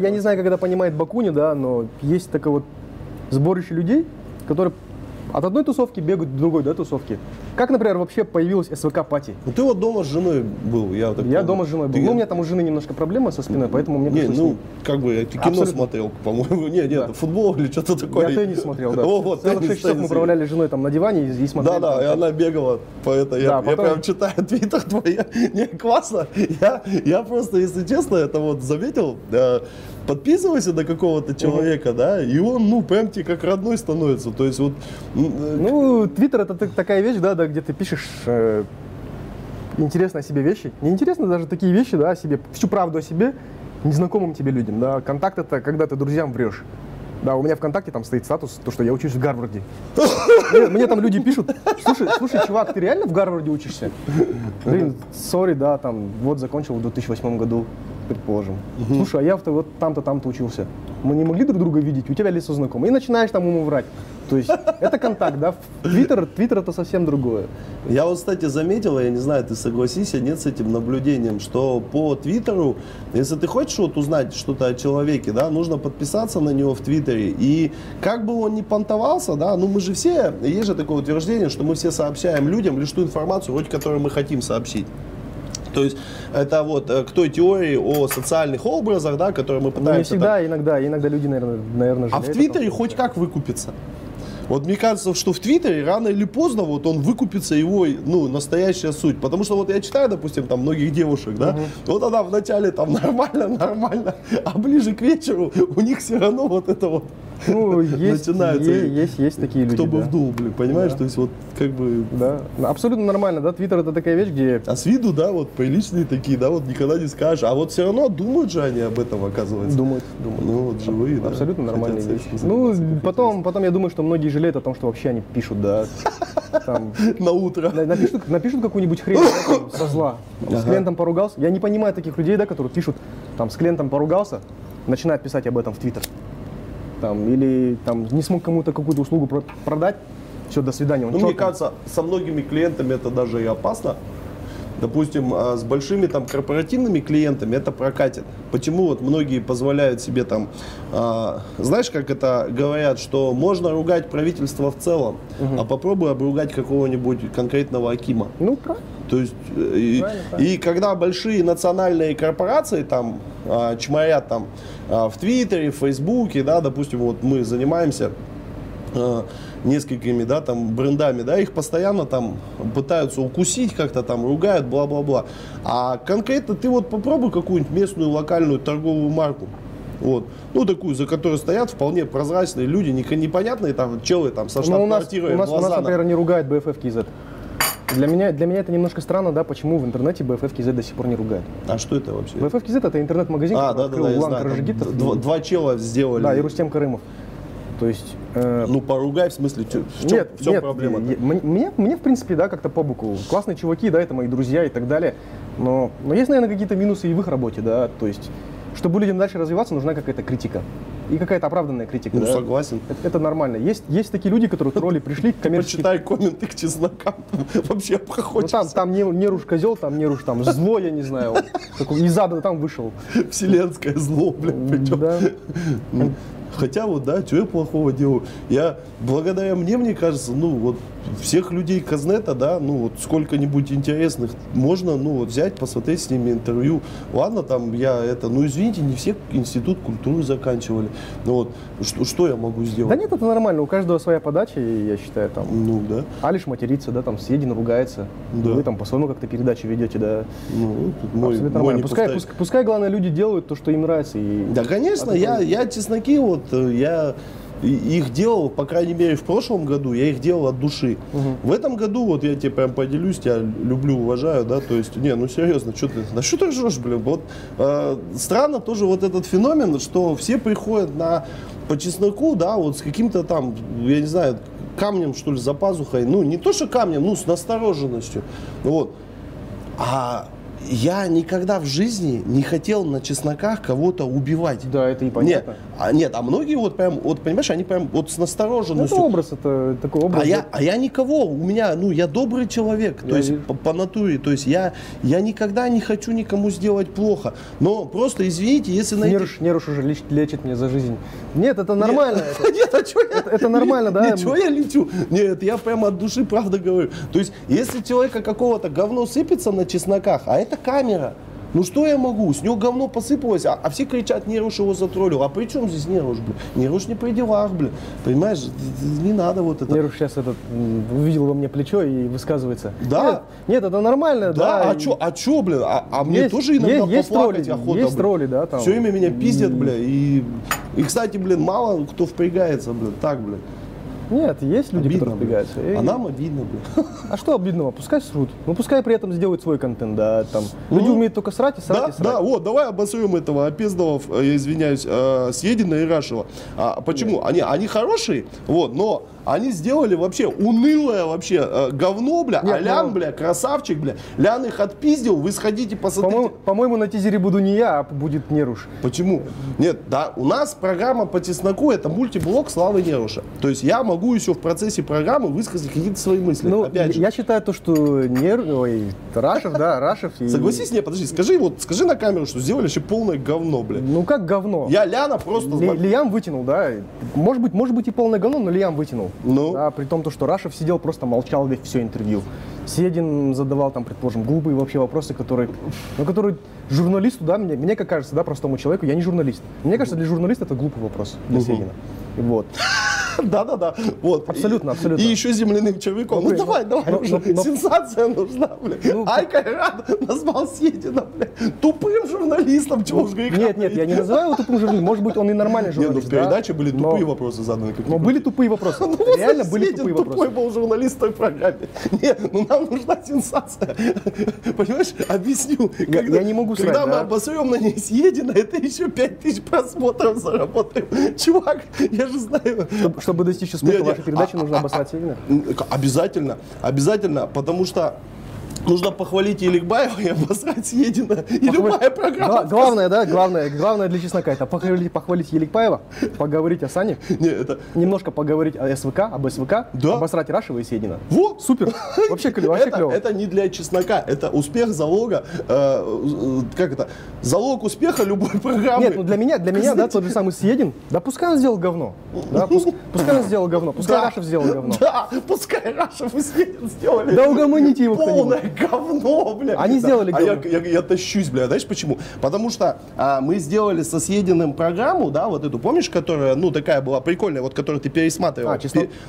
Я не знаю, как это понимает Бакуня, да, но есть такое вот сборище людей, которые от одной тусовки бегают к другой, да, тусовки. Как, например, вообще появилась СВК-пати? Ну, ты вот дома с женой был, я так помню. Дома с женой был. Ну, у меня там у жены немножко проблема со спиной, поэтому мне пришлось... Ну, как бы, ты кино смотрел, по-моему. Нет, футбол или что-то такое. Я теннис смотрел, да. Вот, 6 часов мы управляли женой там на диване и смотрели. Да, да, и она бегала по это. Я прям читаю твиттер твой. Не, классно. Я просто, если честно, это вот заметил. Подписывайся на какого-то человека, да, и он, ну, прям тебе как родной становится. То есть вот... Ну, твиттер — это такая вещь, да, где ты пишешь интересные о себе вещи. Неинтересно даже такие вещи, да, о себе, всю правду о себе незнакомым тебе людям, да. Контакт — это когда ты друзьям врешь. Да, у меня ВКонтакте там стоит статус, то, что я учусь в Гарварде. Мне там люди пишут: слушай, чувак, ты реально в Гарварде учишься? Блин, сори, да, там, вот закончил в 2008 году, предположим. Слушай, а я вот там-то, там-то учился. Мы не могли друг друга видеть, у тебя лицо знакомое. И начинаешь там ему врать. То есть это контакт, да? Твиттер это совсем другое. Я вот, кстати, заметил, я не знаю, ты согласишься, нет, с этим наблюдением, что по Твиттеру, если ты хочешь вот узнать что-то о человеке, да, нужно подписаться на него в Твиттере. И как бы он ни понтовался, да, ну мы же все, есть же такое утверждение, что мы все сообщаем людям лишь ту информацию, вроде которую мы хотим сообщить. То есть это вот к той теории о социальных образах, да, которые мы пытаемся... Не всегда, там... иногда люди, наверное, жалеют. А в Твиттере хоть как выкупится? Вот мне кажется, что в Твиттере рано или поздно вот он выкупится, его, ну, настоящая суть. Потому что вот я читаю, допустим, там многих девушек, да, вот она вначале там нормально, а ближе к вечеру у них все равно вот это вот, ну, есть, начинается. Есть такие люди. Кто бы вдул, блин, понимаешь? Да. То есть вот как бы... Да, абсолютно нормально, да, Твиттер — это такая вещь, где... А с виду, да, вот приличные такие, да, вот никогда не скажешь. А вот все равно думают же они об этом, оказывается. Думают. Ну вот живые, да. Абсолютно нормальные вещи. Ну, потом я думаю, что многие жалеют о том, что вообще они пишут, да, там, на утро. Напишут какую-нибудь хрень, да, там, со зла, там, с клиентом поругался. Я не понимаю таких людей, да, которые пишут, там, с клиентом поругался, начинают писать об этом в Твиттер. Там, или там не смог кому-то какую-то услугу продать, все, до свидания. Ну, мне кажется, со многими клиентами это даже и опасно. Допустим, с большими там корпоративными клиентами это прокатит. Почему вот многие позволяют себе там, знаешь, как это говорят, что можно ругать правительство в целом, а попробуй обругать какого-нибудь конкретного акима. Ну, правильно. То есть, и когда большие национальные корпорации там чморят там в Твиттере, в Фейсбуке, да, допустим, вот мы занимаемся несколькими, да, там, брендами, да, их постоянно там пытаются укусить, как-то там ругают, бла-бла-бла. А конкретно ты вот попробуй какую-нибудь местную, локальную торговую марку. Вот. Ну, такую, за которой стоят вполне прозрачные люди, непонятные там челы там со штаб-квартирой. У нас, например, не ругают БФФ-КИЗ. Для меня это немножко странно, да, почему в интернете БФФ-КИЗ до сих пор не ругают. А что это вообще? БФФ-КИЗ это интернет-магазин, который открыл Улан Каражигитов. Два чела сделали. Да, и Рустем Карымов. То есть, ну, поругай, в смысле, в чем проблема? Мне, в принципе, да, как-то по боку. Классные чуваки, да, это мои друзья и так далее. Но есть, наверное, какие-то минусы и в их работе, да. То есть, чтобы людям дальше развиваться, нужна какая-то критика. И какая-то оправданная критика. Ну, да? Согласен. Это нормально. Есть такие люди, которые тролли пришли к коммерческим... Почитай комменты к чеснокам, вообще проходится. Ну, там Неруш козел, там Неруш там зло, я не знаю. Из ада там вышел. Вселенское зло, блядь, причем. Хотя вот, да, что я плохого делаю? Я, благодаря мне кажется, ну вот всех людей Казнета, да, ну вот сколько-нибудь интересных можно, ну вот взять, посмотреть с ними интервью. Ладно, там я это, ну извините, не все институт культуры заканчивали. Ну вот, что я могу сделать? Да нет, это нормально, у каждого своя подача, я считаю, там. Ну да. Алиш матерится, да, там Седин ругается. Да. Вы там по-своему как-то передачи ведете, да. Ну, тут мой пускай, главное, люди делают то, что им нравится. И... Да, конечно, я чесноки вот. Я их делал, по крайней мере, в прошлом году, я их делал от души. Угу. В этом году, вот я тебе прям поделюсь, я люблю, уважаю, да, то есть, не, ну серьезно, что ты ржешь, блин? Вот, странно тоже вот этот феномен, что все приходят по чесноку, да, вот с каким-то там, я не знаю, камнем, что ли, за пазухой, ну, не то, что камнем, ну, с настороженностью, вот. Я никогда в жизни не хотел на чесноках кого-то убивать. Да, это и понятно. Нет, а многие вот прям, вот понимаешь, они прям вот с настороженностью. Это такой образ. А я никого, у меня, ну, я добрый человек, то есть по натуре, то есть я никогда не хочу никому сделать плохо. Но просто, извините, если найти... Неруш уже лечит меня за жизнь. Нет, это нормально. Нет, а что я? Это нормально, да? Нет, чего я лечу? Нет, я прям от души правда говорю. То есть, если человека какого-то говно сыпется на чесноках, а это камера. Ну что я могу? С него говно посыпалось, а все кричат, Неруш его затроллил. А при чем здесь Неруш, блин? Неруш не при делах, блин. Понимаешь, не надо вот это. Неруш сейчас увидел во мне плечо и высказывается. Да? Нет, это нормально, да. Да, а чё, блин? А мне есть, тоже иногда есть поплакать охота, есть тролли, да, там. Все время меня пиздят, блин. И, кстати, блин, мало кто впрягается, блин, так, блин. Нет, есть люди, обидно, которые впрягаются. А нам обидно, блин. А что обидного? Пускай срут. Ну, пускай при этом сделают свой контент, да, там. Люди умеют только срать и срать, да, и срать. Да, вот, давай обосрем этого Опездова, я извиняюсь, Съедина и Рашева. Почему? Они хорошие, вот, но... Они сделали вообще унылое вообще говно, бля, а Лян, бля, красавчик, бля. Лян их отпиздил, вы сходите, посмотрите. По-моему, на тизере буду не я, а будет Неруш. Почему? Нет, да, у нас программа по чесноку, это мультиблог славы Неруша. То есть я могу еще в процессе программы высказать какие-то свои мысли. Ну, опять же. Я считаю то, что Рашев, да, Рашев. Согласись, не, подожди, скажи на камеру, что сделали еще полное говно, бля. Ну как говно? Я Ляна просто... Лиам вытянул, да. Может быть и полное говно, но Лиам вытянул. Ну? Да, при том, что Рашев сидел, просто молчал все интервью. Седин задавал, там, предположим, глупые вообще вопросы, которые журналисту, да, мне как кажется, да, простому человеку, я не журналист. Мне кажется, для журналиста это глупый вопрос для Седина. Вот. Да-да-да. Вот. Абсолютно, абсолютно. И еще земляным червяком. Ну давай, уже. Сенсация нужна, блин. Ай, Кайрат назвал Седина, блин, тупым журналистом. Чего уж говорить? Нет, я не называю его тупым журналистом. Может быть, он и нормальный журналист. Нет, в передаче были тупые вопросы заданы. Но были тупые вопросы. Реально были тупые вопросы. Тупой был журналист в той программе. Нет, ну нам нужна сенсация. Понимаешь, объясню. Я не могу сказать. Когда мы обосрем на ней Седина, это еще 5000 просмотров заработаем. Чувак, я же знаю. Чтобы достичь успеха вашей передачи, нужно обосрать Седина? Обязательно, потому что нужно похвалить Елікбаева и обосрать Седина. И любая программа. Главное для чеснока это похвалить Елікбаева, поговорить о Сане, немножко поговорить о СВК, об СВК, обосрать Рашева и Седина. Во! Супер! Вообще клево. Это не для чеснока, это успех залога, как это, залог успеха любой программы. Нет, ну для меня, да, тот же самый Седин, да пускай он сделал говно. Пускай он сделал говно, пускай Рашев сделал говно. Да, пускай Рашев и Седин сделали. Да угомоните его кто-нибудь. говно, бля. Они сделали говно. Я тащусь, бля, знаешь почему? Потому что мы сделали со Сединым программу, да, вот эту, помнишь, которая, ну, такая была прикольная, вот, которую ты пересматривал.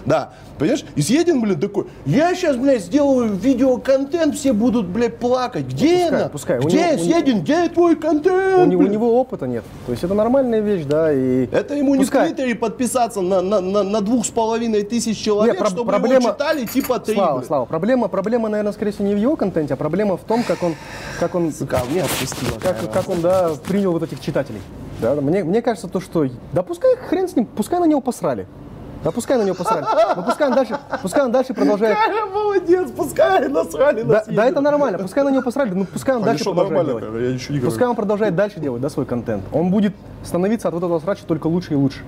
Да, понимаешь? И Седин, блин, такой, я сейчас, бля, сделаю видеоконтент, все будут, бля, плакать. Где она? Где Седин? Где твой контент? У него опыта нет. То есть это нормальная вещь, да, и... Это ему не в Твиттере подписаться на 2500 человек, нет, чтобы проблема... его читали типа 3. Слава, Слава, проблема, наверное, скорее всего, не в его контенте, а проблема в том, как он, сука, меня отпустило, как он, да, принял вот этих читателей. Да? Мне кажется, то, что... Да пускай хрен с ним, пускай на него посрали. Да пускай на него посрали. Но пускай он дальше продолжает. Какая молодец, пускай насрали на Седина. Да, это нормально, пускай на него посрали, но пускай он дальше продолжает делать. Пускай он продолжает дальше делать, да, свой контент. Он будет становиться от вот этого срача только лучше и лучше.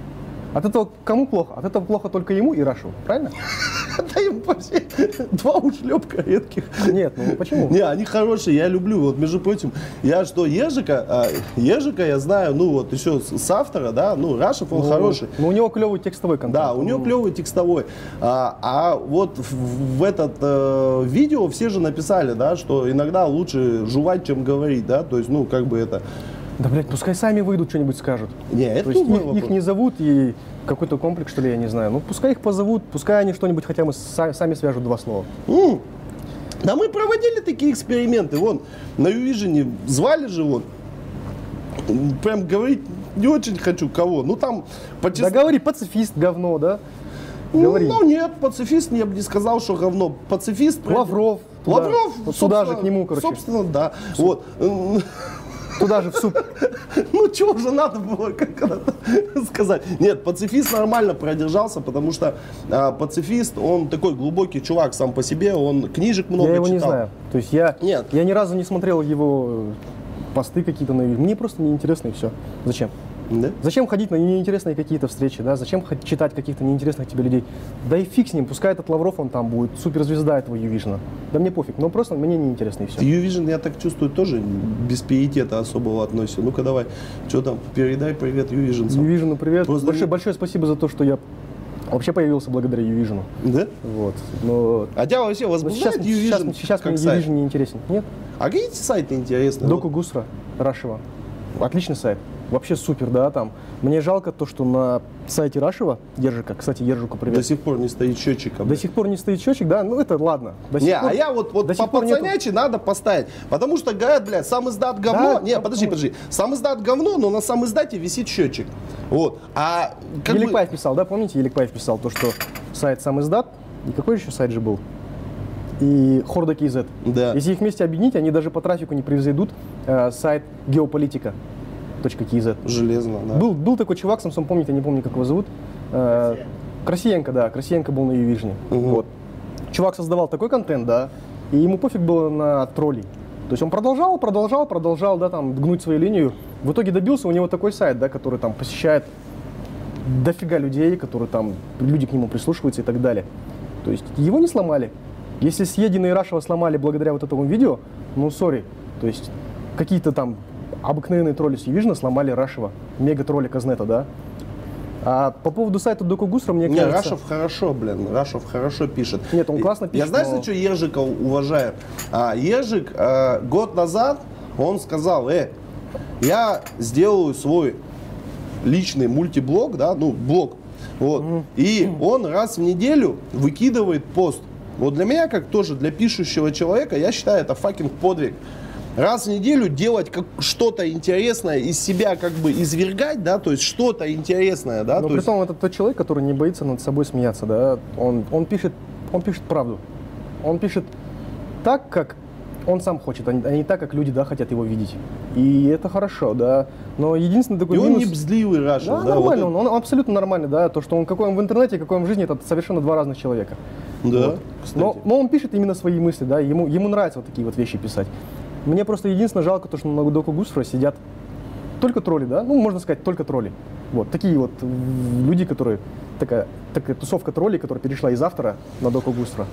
От этого кому плохо? От этого плохо только ему и Рашу, правильно? Да им вообще два ушлепка редких. Нет, ну почему? Не, они хорошие, я люблю. Вот, между прочим, я что, Ежика я знаю, ну вот еще с автора, да, ну, Рашев, он хороший. Но у него клевый текстовой контент. Да, у него клевый текстовой. А вот в это видео все же написали, да, что иногда лучше жевать, чем говорить, да, то есть, ну, как бы это... Да, блядь, пускай сами выйдут, что-нибудь скажут. Нет, то есть их не зовут, и какой-то комплекс, что ли, я не знаю. Ну, пускай их позовут, пускай они что-нибудь хотя бы сами свяжут два слова. Да мы проводили такие эксперименты. Вон, на YouVision звали же, вот. Прям говорить не очень хочу кого. Ну, там... Да говори, пацифист, говно, да? Говори. Ну, нет, пацифист, я бы не сказал, что говно. Пацифист... Лавров. Лавров, да. Сюда же, к нему, короче. Собственно, да. Вот. Туда же, в суп. Ну, чего же надо было сказать? Нет, пацифист нормально продержался, потому что пацифист, он такой глубокий чувак сам по себе, он книжек много читал. Я его не знаю. То есть я ни разу не смотрел его посты какие-то на YouTube. Мне просто неинтересно и все. Зачем? Да? Зачем ходить на неинтересные какие-то встречи, да? Зачем читать каких-то неинтересных тебе людей? Да и фиг с ним, пускай этот Лавров, он там будет, суперзвезда этого YouVision. Да мне пофиг, но просто мне неинтересно и все. YouVision, я так чувствую, тоже без пиетета особого относится. Ну-ка давай, что там, передай привет YouVision-цам. YouVision, привет. Большое спасибо за то, что я вообще появился благодаря YouVision. Да? Вот. Но... А тебя вообще возбуждает YouVision? Сейчас мне YouVision не интересен. Нет? А какие сайты интересные? Доку Гусра, Рашева. Отличный сайт. Вообще супер, да, там. Мне жалко то, что на сайте Рашева, Ержика, кстати, Ержику привет. До сих пор не стоит счетчик. До сих пор не стоит счетчик, да, ну это ладно. А я вот по пацанячи надо поставить, потому что говорят, блядь, Самиздат говно. Да, не, подожди, Самиздат говно, но на Самиздате висит счетчик. Вот, а... Елікбаев писал, да, помните, Елікбаев писал то, что сайт Самиздат, и какой еще сайт же был? И Хорда. Да. Если их вместе объединить, они даже по трафику не превзойдут сайт Геополитика. .kz. Железно, да. Был такой чувак, сам помните, я не помню, как его зовут. Красиенко, да. Красиенко был на YouVision. Вот. Чувак создавал такой контент, да, и ему пофиг было на троллей. То есть он продолжал, да, там, гнуть свою линию. В итоге добился у него такой сайт, да, который там посещает дофига людей, которые там, люди к нему прислушиваются и так далее. То есть его не сломали. Если Седина и Рашева сломали благодаря вот этому видео, ну, сори. То есть какие-то там... Обыкновенные тролли с YouVision сломали Рашева, мега-тролли Казнета, да? А по поводу сайта Доку Гусра, мне кажется... Не, Рашев хорошо, блин, Рашев хорошо пишет. Нет, он классно пишет. Я знаешь, за что Ежика уважаю? Ежик год назад, он сказал, я сделаю свой личный мультиблог, да, ну, блог, вот, и он раз в неделю выкидывает пост. Вот для меня, как тоже для пишущего человека, я считаю, это факинг подвиг. Раз в неделю делать что-то интересное из себя, как бы извергать, да, то есть что-то интересное, да. Но при том это тот человек, который не боится над собой смеяться, да. Он пишет правду. Он пишет так, как он сам хочет, а не так, как люди, да, хотят его видеть. И это хорошо, да. Но единственный такой минус... И он не бздливый Рашев, да, нормально, вот он абсолютно нормальный, да. То, что он какой он в интернете, какой он в жизни, это совершенно два разных человека. Да, вот. Но он пишет именно свои мысли, да. Ему нравится вот такие вот вещи писать. Мне просто единственное жалко, то, что на Доку Гусра сидят только тролли, да? Ну, можно сказать, только тролли. Вот, такие вот люди, которые такая тусовка троллей, которая перешла из автора на Доку Гусра.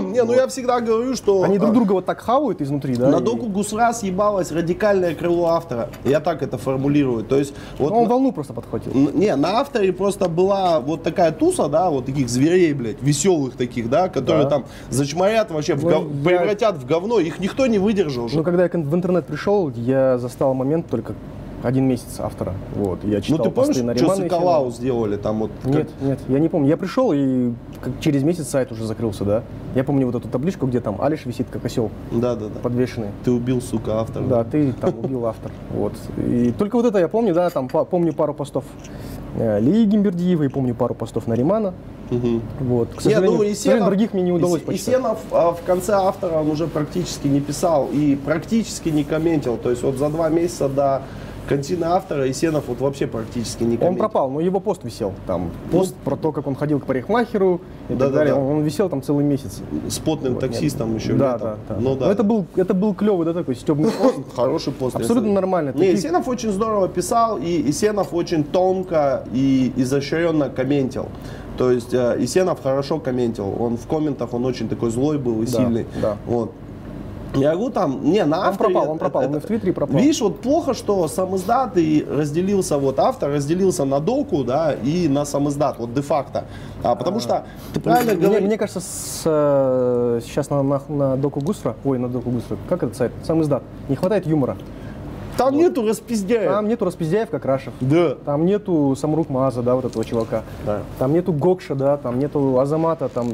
Не, ну я всегда говорю, что... Они друг друга вот так хавают изнутри, да? На Доку Гусра съебалось радикальное крыло автора. Я так это формулирую. То есть... Вот он волну просто подхватил. Не, на авторе просто была вот такая туса, да, вот таких зверей, блядь, веселых таких, да, которые там зачморят вообще, превратят в говно, их никто не выдержал. Ну, когда я в интернет пришел, я застал момент только... 1 месяц автора. Вот, я читал. Ну ты помнишь, что Соколау сделали там вот? Нет, нет, я не помню. Я пришел и через месяц сайт уже закрылся, да? Я помню вот эту табличку, где там Алиш висит как осел. Да, да, да. Подвешенный. Ты убил, сука, автора. Да, ты там убил автор. Вот. И только вот это я помню, да, там помню пару постов Лии Гимбердиевой, помню пару постов Наримана. Вот. К сожалению, ну, Есенов, других мне не удалось почитать. Есенов в конце автора он уже практически не писал и практически не комментил. То есть вот за 2 месяца до контина автора Есенов вот вообще практически не комментил. Он пропал, но его пост висел там. Пост про то, как он ходил к парикмахеру и так далее. Он висел там целый месяц. С потным таксистом еще. Да. Это был клевый, да, такой стебный пост. Хороший пост. Абсолютно нормально. Не, Есенов очень здорово писал, и Есенов очень тонко и изощренно комментил. То есть Есенов хорошо комментил. Он в комментах, он очень такой злой был и сильный. Вот. Я говорю, там, не, на автор... Он пропал, он в Твиттере пропал. Видишь, вот плохо, что Самиздат и разделился, вот автор разделился на Доку, да, и на Самиздат, вот де-факто. Потому что, ты правильно говоришь... Мне кажется, сейчас на Доку Гусра, как этот сайт, Самиздат, не хватает юмора. Там нету распиздяев. Там нету распиздяев, как Рашев. Да. Там нету Самрук Маза, да, вот этого чувака. Да. Там нету Гокша, да, там нету Азамата, там...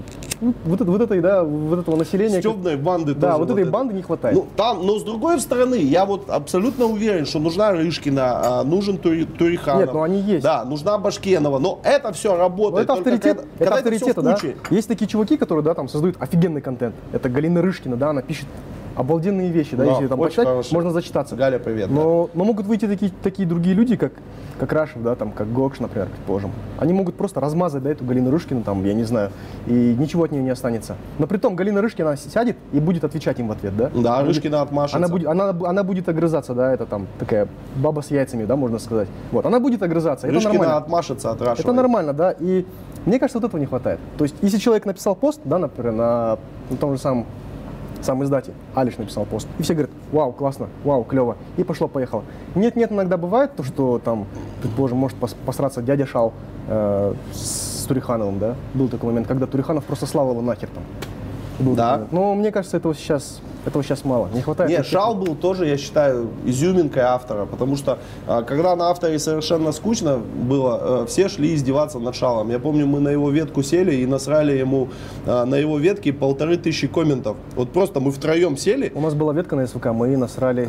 Вот этого населения. Стёбной банды тоже. Да, вот этой банды не хватает. Ну, там, но с другой стороны, я вот абсолютно уверен, что нужна Рыжкина, нужен Туриханов. Нет, но они есть. Да, нужна Башкенова, но это все работает. Но это авторитет, когда это всё в куче. Да? Есть такие чуваки, которые, да, там создают офигенный контент. Это Галина Рыжкина, да, она пишет обалденные вещи, да, если там почитать, можно зачитаться. Галя, привет. Но могут выйти такие другие люди, как Рашев, да, там, как Гокш, например, предположим. Они могут просто размазать, да, эту Галину Рыжкину, там, я не знаю, и ничего от нее не останется. Но при том Галина Рыжкина сядет и будет отвечать им в ответ, да? Да, Рыжкина отмашется. Она будет огрызаться, да, это там такая баба с яйцами, да, можно сказать. Вот, она будет огрызаться, это нормально. Рыжкина отмашется от Рашева. Это нормально, да, и мне кажется, вот этого не хватает. То есть, если человек написал пост, да, например, на том же самом издате, Алиш написал пост, и все говорят: вау, классно, вау, клево, и пошло-поехало. Нет-нет, иногда бывает то, что там, предположим, может посраться дядя Шал с Турихановым, да? Был такой момент, когда Туриханов просто слал его нахер там. Да. Но мне кажется, этого сейчас мало. Не хватает. Нет, Шал был тоже, я считаю, изюминкой автора, потому что когда на авторе совершенно скучно было, все шли издеваться над Шалом. Я помню, мы на его ветку сели и насрали ему на его ветке 1500 комментов. Вот просто мы втроем сели. У нас была ветка на СВК, мы насрали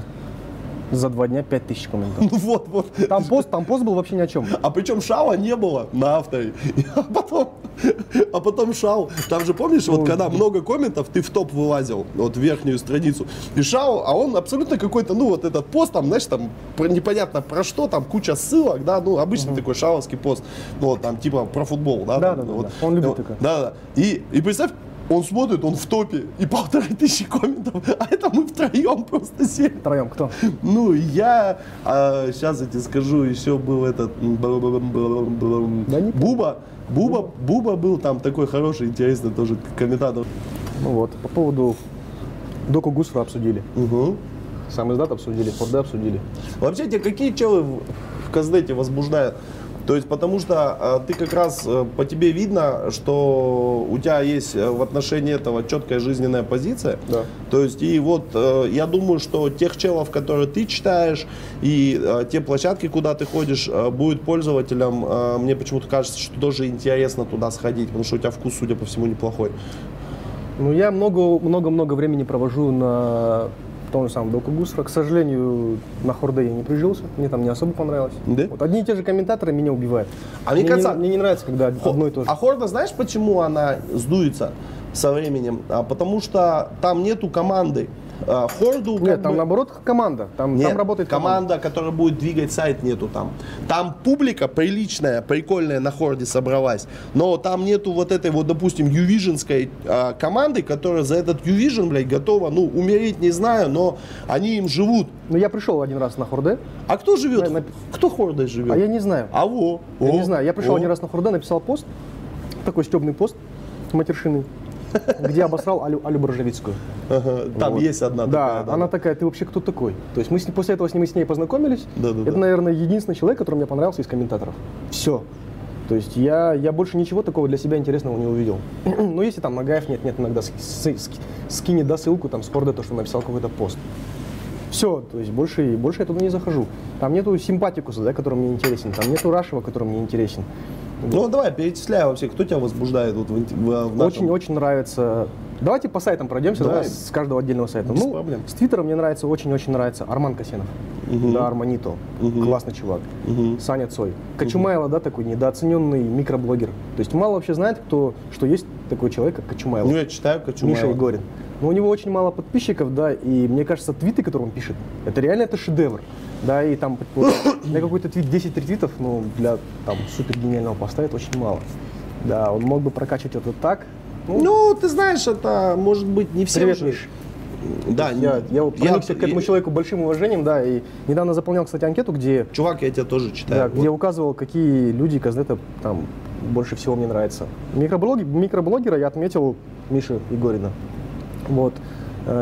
за 2 дня 5000 комментов. Вот. Там пост был вообще ни о чем. А причем Шала не было на авторе. А потом Шал. Там же, помнишь, вот когда много комментов, ты в топ вылазил, вот в верхнюю страницу. И Шал, а он абсолютно какой-то, ну вот этот пост, там, знаешь, там непонятно про что, там куча ссылок, да, ну обычный такой шаловский пост. Ну вот там типа про футбол, да? Да. Он любит такое. Да. И представь, он смотрит, он в топе, и 1500 комментов, а это мы втроем просто сели. Втроем кто? Ну, я, сейчас я тебе скажу, еще был этот, Буба был там такой хороший, интересный тоже комментатор. Ну вот, по поводу Доку Гусра обсудили. Самиздат обсудили, Хорда обсудили. Вообще, тебе какие челы в Казнете возбуждают? То есть, потому что ты как раз по тебе видно, что у тебя есть в отношении этого четкая жизненная позиция. Да. То есть, и вот я думаю, что тех челов, которые ты читаешь, и те площадки, куда ты ходишь, будет пользователям, мне почему-то кажется, что тоже интересно туда сходить, потому что у тебя вкус, судя по всему, неплохой. Ну, я много-много времени провожу на том же самом Доку Гусра. К сожалению, на Хорде я не прижился, мне там не особо понравилось. Да? Вот одни и те же комментаторы меня убивают. Мне не нравится, когда одно и то же. А Хорда, знаешь, почему она сдуется со временем? Потому что там нету команды. Хорду... Нет, там наоборот команда. Там, нет, там работает команда. Команда, которая будет двигать сайт, нету там. Там публика приличная, прикольная на Хорде собралась, но там нету вот этой вот, допустим, YouVision-ской команды, которая за этот YouVision, блядь, готова, ну, умереть не знаю, но они им живут. Ну, я пришел один раз на Хорде. А кто живет? Кто Хордой живет? А я не знаю. А во? Я не знаю. Я пришел один раз на Хорде, написал пост, такой стебный пост матершиный, где обосрал Алю Боржевицкую. Ага, там вот есть одна такая. Да, да, она такая: ты вообще кто такой? То есть мы после этого с ней познакомились. Да, да, это, да, наверное, единственный человек, который мне понравился из комментаторов. Все. То есть я больше ничего такого для себя интересного не увидел. Но если там Нагаев нет, иногда скинет, да, ссылку там с Хорда, то, что написал какой-то пост. Все, то есть больше я туда не захожу. Там нету Симпатикуса, да, который мне интересен, там нету Рашева, который мне интересен. Ну, давай, перечисляй вообще, кто тебя возбуждает вот в нашем... Очень-очень нравится... Давайте по сайтам пройдемся, да, с каждого отдельного сайта. Без проблем. С Твиттера мне нравится, очень-очень нравится Арман Косенов. Да, Арманито. Классный чувак. Саня Цой. Кочумайло, да, такой недооцененный микроблогер. То есть мало вообще знает, что есть такой человек, как Кочумайло. Ну, я читаю Кочумайло. Миша Игорин. Но у него очень мало подписчиков, да, и мне кажется, твиты, которые он пишет, это реально это шедевр. Да, и там для какой-то твит 10 ретвитов, ну, для там супер гениального поста это очень мало. Да, он мог бы прокачивать это так. Ну, ты знаешь, это может быть не все. Привет, Миш. Да, я отношусь к этому человеку большим уважением, да, и недавно заполнял, кстати, анкету, где... Чувак, я тебя тоже читаю. Да, вот, где указывал, какие люди Казнета там больше всего мне нравятся. Микроблогера я отметил Мишу Игорина. Вот.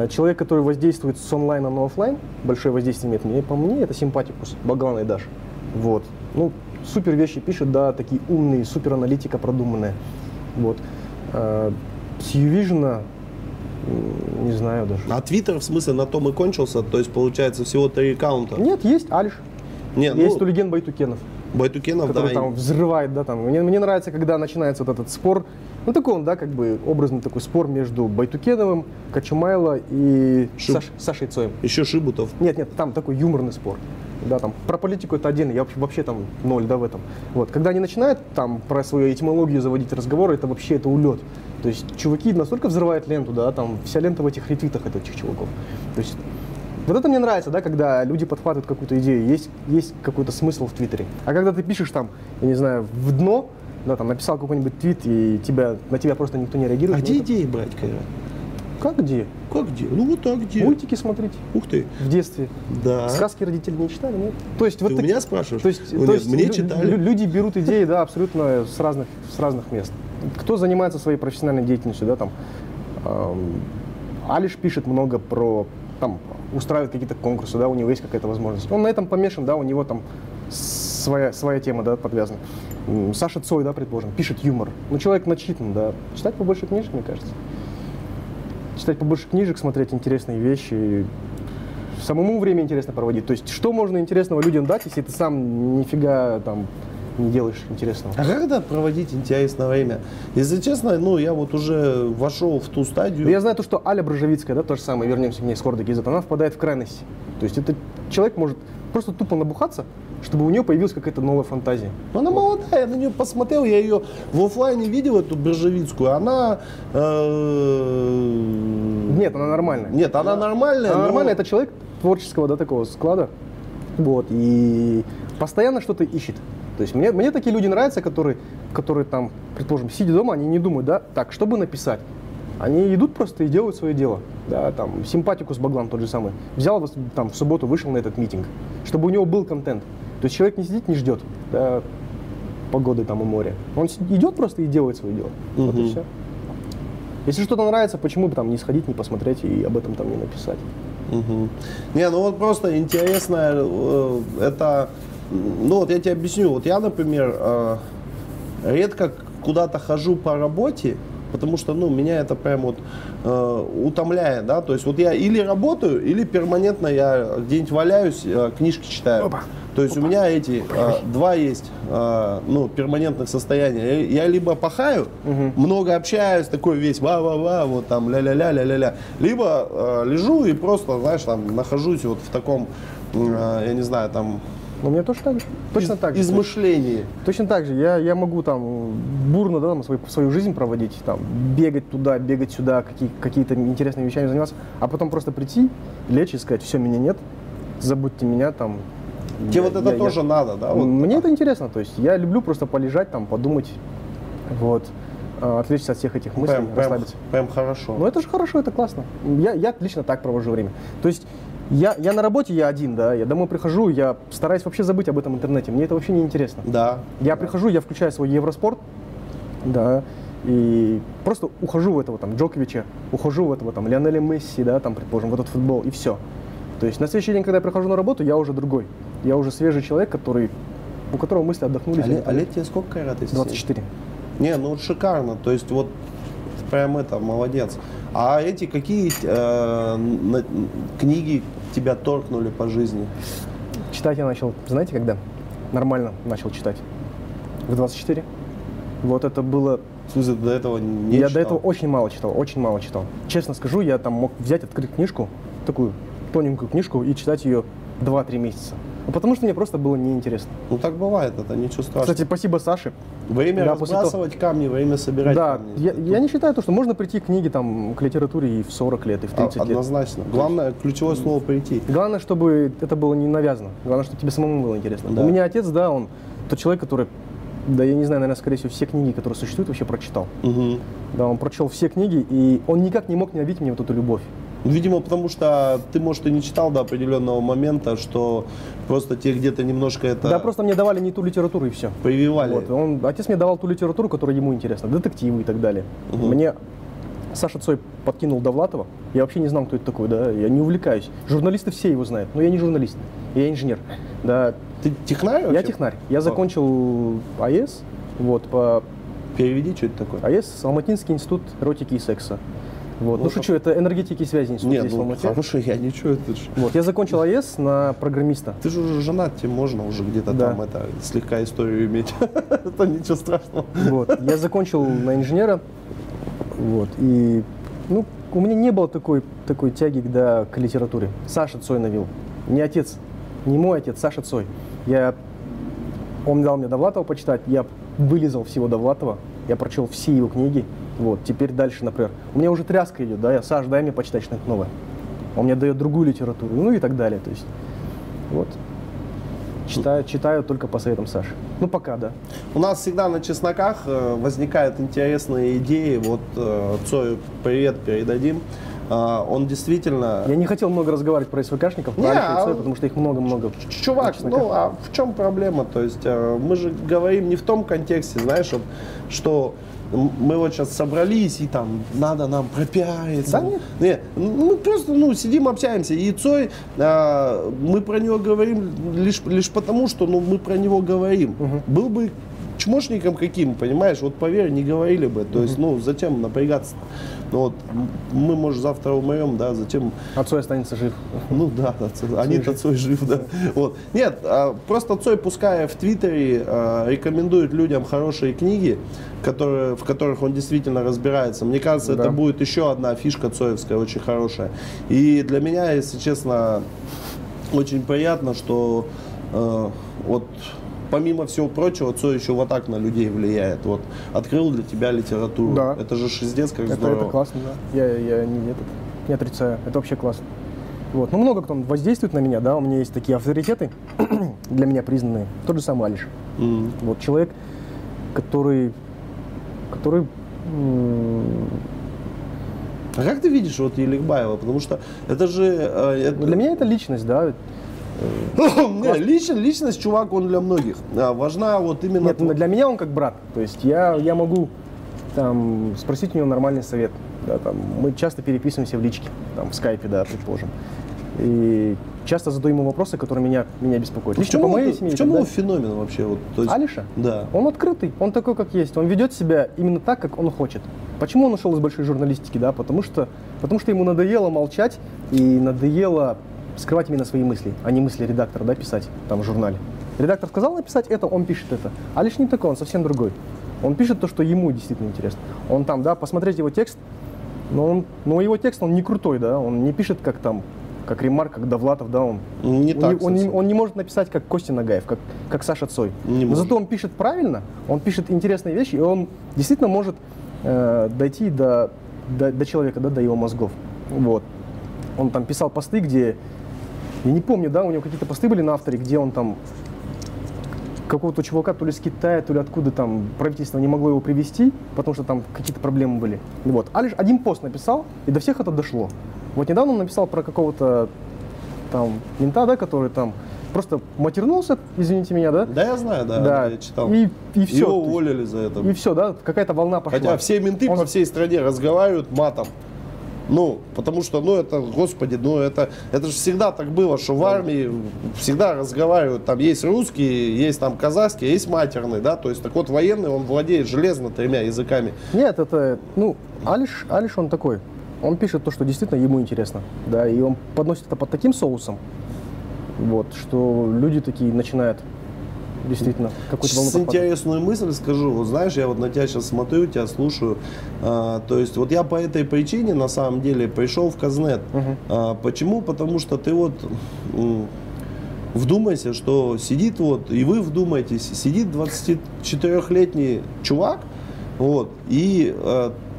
Человек, который воздействует с онлайна на офлайн, большое воздействие имеет, мне, по мне, это Симпатикус, Баглана и Даш. Вот. Ну, супер вещи пишет, да, такие умные, супер аналитика продуманная. Вот. С YouVision, не знаю даже. А Твиттер, в смысле, на том и кончился? То есть, получается, всего 3 аккаунта? Нет, есть Алишер. Нет, есть Тулиген Байтукенов. Байтукенов, который, да, там взрывает, да, там. Мне нравится, когда начинается вот этот спор. Ну, такой он, да, как бы образный такой спор между Байтукеновым, Кочумайло и Сашей Цоем. Еще Шибутов. Нет, там такой юморный спор. Да, там про политику это отдельно, я вообще там ноль, да, в этом. Вот, когда они начинают там про свою этимологию заводить разговоры, это вообще это улет. То есть чуваки настолько взрывают ленту, да, там вся лента в этих ретвитах от этих чуваков. То есть вот это мне нравится, да, когда люди подхватывают какую-то идею, есть какой-то смысл в Твиттере. А когда ты пишешь там, я не знаю, в дно, да, там написал какой-нибудь твит, и на тебя просто никто не реагирует. А где идеи брать, Кайрат? Как где? Как где? Ну вот так где. Мультики смотреть. Ух ты. В детстве. Да. Сказки родители не читали, нет? То есть, вот ты меня спрашиваешь? То есть, ну, нет, мне читали. Люди берут идеи, да, абсолютно с разных мест. Кто занимается своей профессиональной деятельностью, да, там. Алиш пишет много про, там, устраивает какие-то конкурсы, да, у него есть какая-то возможность. Он на этом помешан, да, у него там своя тема, да, подвязана. Саша Цой, да, предположим, пишет юмор. Ну, человек начитан, да. Читать побольше книжек, мне кажется. Читать побольше книжек, смотреть интересные вещи. Самому время интересно проводить. То есть, что можно интересного людям дать, если ты сам нифига там не делаешь интересного? А когда проводить интересное время? Если честно, ну, я вот уже вошел в ту стадию. Да я знаю то, что Аля Брожевицкая, да, то же самое, вернемся к ней с Хорды Гизет, она впадает в крайность. То есть, это человек может просто тупо набухаться, чтобы у нее появилась какая-то новая фантазия. Она молодая, я на нее посмотрел, я ее в офлайне видел, эту Брежевицкую, она... Нет, она нормальная. Нет, она нормальная. Она нормальная, это человек творческого, да, такого склада. Вот, и постоянно что-то ищет. То есть мне такие люди нравятся, которые там, предположим, сидя дома, они не думают, да, так, чтобы написать. Они идут просто и делают свое дело. Да, там, Симпатикус Баглан тот же самый. Взял там в субботу, вышел на этот митинг, чтобы у него был контент. То есть человек не сидит, не ждет, да, погоды там у моря. Он идет просто и делает свое дело. Вот и все. Если что-то нравится, почему бы там не сходить, не посмотреть и об этом там не написать? Не, ну вот просто интересно, это... Ну вот я тебе объясню. Вот я, например, редко куда-то хожу по работе, потому что, ну, меня это прям вот утомляет, да, то есть вот я или работаю, или перманентно я где-нибудь валяюсь, книжки читаю. Опа. То есть у меня эти два есть, ну, перманентных состояния. Я либо пахаю, много общаюсь, такой весь ва-ва-ва, вот там ля-ля-ля-ля-ля-ля, либо лежу и просто, знаешь, там нахожусь вот в таком, я не знаю, там Но мне тоже так же. Точно так же. Измышление. Точно так же. Я могу там бурно, да, там, свою жизнь проводить, там, бегать туда, бегать сюда, какие-то интересные вещами заниматься, а потом просто прийти, лечь и сказать: все, меня нет, забудьте меня там. Тебе вот это тоже надо, да? Вот мне это интересно, то есть я люблю просто полежать, там, подумать, вот, отвлечься от всех этих мыслей, расслабиться. Прям хорошо. Ну это же хорошо, это классно. Я отлично так провожу время. То есть я на работе, я один, да, я домой прихожу, я стараюсь вообще забыть об этом интернете, мне это вообще не интересно. Да. Я прихожу, я включаю свой Евроспорт, да, и просто ухожу в этого там Джоковича, ухожу в этого там Лионеля Месси, да, там, предположим, в этот футбол, и все. То есть на следующий день, когда я прихожу на работу, я уже другой. Я уже свежий человек, у которого мысли отдохнулись. А лет тебе сколько, Кайрат? 24. Не, ну шикарно. То есть вот прям это, молодец. А эти какие книги тебя торкнули по жизни? Читать я начал, знаете, когда? Нормально начал читать. В 24. Вот это было... В смысле, до этого не читал? Я до этого очень мало читал, очень мало читал. Честно скажу, я там мог взять, открыть книжку, такую тоненькую книжку, и читать ее 2-3 месяца. Потому что мне просто было неинтересно. Ну так бывает, это ничего страшного. Кстати, спасибо Саше. Время разбрасывать камни, время собирать камни. Да, я не считаю то, что можно прийти к книге, там, к литературе и в 40 лет, и в 30 лет. Однозначно. Главное, ключевое слово — прийти. Главное, чтобы это было не навязано. Главное, чтобы тебе самому было интересно. Да. У меня отец, да, он тот человек, который, да, я не знаю, наверное, скорее всего, все книги, которые существуют, вообще прочитал. Угу. Да, он прочел все книги, и он никак не мог не обидеть мне вот эту любовь. Видимо, потому что ты, может, и не читал до определенного момента, что просто тебе где-то немножко это... Да, просто мне давали не ту литературу, и все. Прививали. Вот. Отец мне давал ту литературу, которая ему интересна, детективы и так далее. Угу. Мне Саша Цой подкинул Довлатова, я вообще не знал, кто это такой, да, я не увлекаюсь. Журналисты все его знают, но я не журналист, я инженер. Да. Ты технарь вообще? Я технарь, я закончил АЭС, вот, по... Переведи, что это такое? АЭС, Алматинский институт эротики и секса. Вот. Ну шучу, это энергетики и связи институт. Нет, здесь, ну, хорошо, я ничего. Это же... Вот, я закончил АЭС на программиста. Ты же уже женат, тебе можно уже где-то, да, там это, слегка историю иметь. Это ничего страшного. Вот, я закончил на инженера, вот, и, ну, у меня не было такой тяги, да, к литературе. Саша Цой навел. Не отец, не мой отец, Саша Цой. Он дал мне Довлатова почитать, я вылезал всего Довлатова, я прочел все его книги. Вот, теперь дальше, например, у меня уже тряска идет, да, я: Саш, дай мне почитать что-нибудь новое. Он мне дает другую литературу, ну и так далее, то есть, вот. Читаю только по советам Саши. Ну, пока, да. У нас всегда на чесноках возникают интересные идеи, вот Цою привет передадим. Он действительно... Я не хотел много разговаривать про СВКшников, потому что их много-много. Чувак, ну а в чем проблема? То есть мы же говорим не в том контексте, знаешь, что мы вот сейчас собрались и там надо нам пропиариться. Да нет. Нет, мы просто, ну, сидим, общаемся. И Цой, мы про него говорим лишь потому, что, ну, мы про него говорим. Угу. Был бы чмошником каким, понимаешь, вот поверь, не говорили бы. То есть, ну, зачем напрягаться? Ну, вот, мы, может, завтра умрем, да, затем... А Цой останется жив. Ну да, они-то Цой жив, да. Вот. Нет, просто Цой, пускай в Твиттере рекомендует людям хорошие книги, в которых он действительно разбирается. Мне кажется, да, это будет еще одна фишка цоевская, очень хорошая. И для меня, если честно, очень приятно, что вот... Помимо всего прочего, Цой еще вот так на людей влияет. Вот открыл для тебя литературу. Да. Это же шиздец, как здорово. Это классно, да. Я не отрицаю. Это вообще классно. Вот. Ну, много кто воздействует на меня, да. У меня есть такие авторитеты, для меня признанные. Тот же самый Алишер. Вот человек, который А как ты видишь вот Елікбаева? Потому что это же... Для меня это личность, да. Личность, чувак, он для многих. Важна вот именно... Нет, для меня он как брат. То есть я могу там спросить у него нормальный совет. Да, там, мы часто переписываемся в личке, там, в скайпе, да, предположим. И часто задаю ему вопросы, которые меня беспокоят. В чем его феномен вообще? Вот, то есть... Алиша? Да. Он открытый, он такой, как есть. Он ведет себя именно так, как он хочет. Почему он ушел из большой журналистики? Да, потому что ему надоело молчать и надоело... скрывать именно свои мысли, а не мысли редактора, да, писать там в журнале. Редактор сказал написать это, он пишет это. А лишь не такой, он совсем другой. Он пишет то, что ему действительно интересно. Он там, да, посмотреть его текст, но его текст, он не крутой, да, он не пишет, как там как Ремарк, как Довлатов, да, он. Не так, он не может написать, как Костя Нагайф, как Саша Цой. Но зато он пишет правильно, он пишет интересные вещи, и он действительно может дойти до человека, да, до его мозгов. Вот. Он там писал посты, где, я не помню, да, у него какие-то посты были на авторе, где он там какого-то чувака, то ли с Китая, то ли откуда там правительство не могло его привезти, потому что там какие-то проблемы были. Вот. А лишь один пост написал, и до всех это дошло. Вот недавно он написал про какого-то там мента, да, который там просто матернулся, извините меня, да? Да, я знаю, да, да. Я читал. И все. Его уволили за это. И все, да, какая-то волна пошла. Хотя все менты по всей стране разговаривают матом. Ну, потому что, ну, это, господи, ну, это же всегда так было, что в армии всегда разговаривают, там есть русские, есть там казахские, есть матерные, да, то есть, так вот, военный, он владеет железно тремя языками. Нет, это, ну, Алиш, он такой, он пишет то, что действительно ему интересно, да, и он подносит это под таким соусом, вот, что люди такие начинают... Действительно, сейчас интересную мысль скажу. Вот знаешь, я вот на тебя сейчас смотрю, тебя слушаю. То есть вот я по этой причине на самом деле пришел в Казнет. Почему? Потому что ты вот вдумайся, что сидит вот, и вы вдумайтесь, сидит 24-летний чувак, вот, и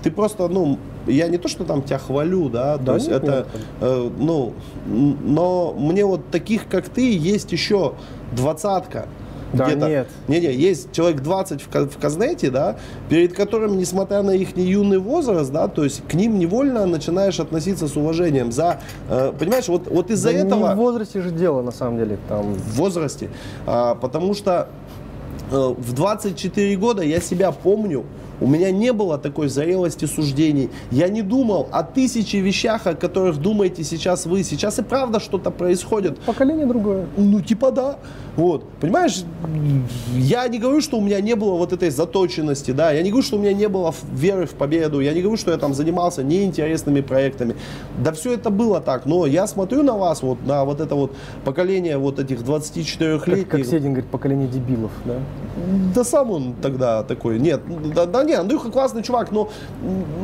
ты просто, ну, я не то, что там тебя хвалю, да, да, то есть это, ну, но мне вот таких, как ты, есть еще 20-ка. Да, нет. Не-не, есть человек 20 в Казнете, да, перед которым, несмотря на их юный возраст, да, то есть к ним невольно начинаешь относиться с уважением. За, понимаешь, вот из-за этого... Не в возрасте же дело, на самом деле. Там... В возрасте. Потому что в 24 года я себя помню, у меня не было такой зрелости суждений. Я не думал о 1000 вещах, о которых думаете сейчас вы. Сейчас и правда что-то происходит. Поколение другое. Ну, типа да. Вот. Понимаешь, я не говорю, что у меня не было вот этой заточенности, да. Я не говорю, что у меня не было веры в победу. Я не говорю, что я там занимался неинтересными проектами. Да все это было так. Но я смотрю на вас, вот на вот это вот поколение вот этих 24-летних. Как Седин говорит, поколение дебилов, да? Да сам он тогда такой. Нет, да, не, Андрюха классный чувак, но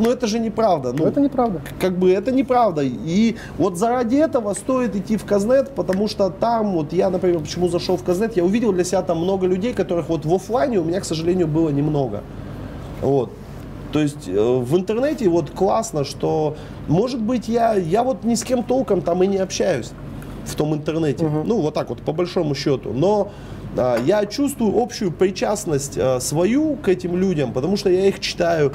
это же неправда. Ну, это неправда. Как бы это неправда. И вот заради этого стоит идти в Казнет, потому что там, вот я, например, почему зашел в Казнет, я увидел для себя там много людей, которых вот в офлайне у меня, к сожалению, было немного. Вот. То есть в интернете вот классно, что, может быть, я вот ни с кем толком там и не общаюсь в том интернете. Ну, вот так вот, по большому счету. Но... Я чувствую общую причастность свою к этим людям, потому что я их читаю,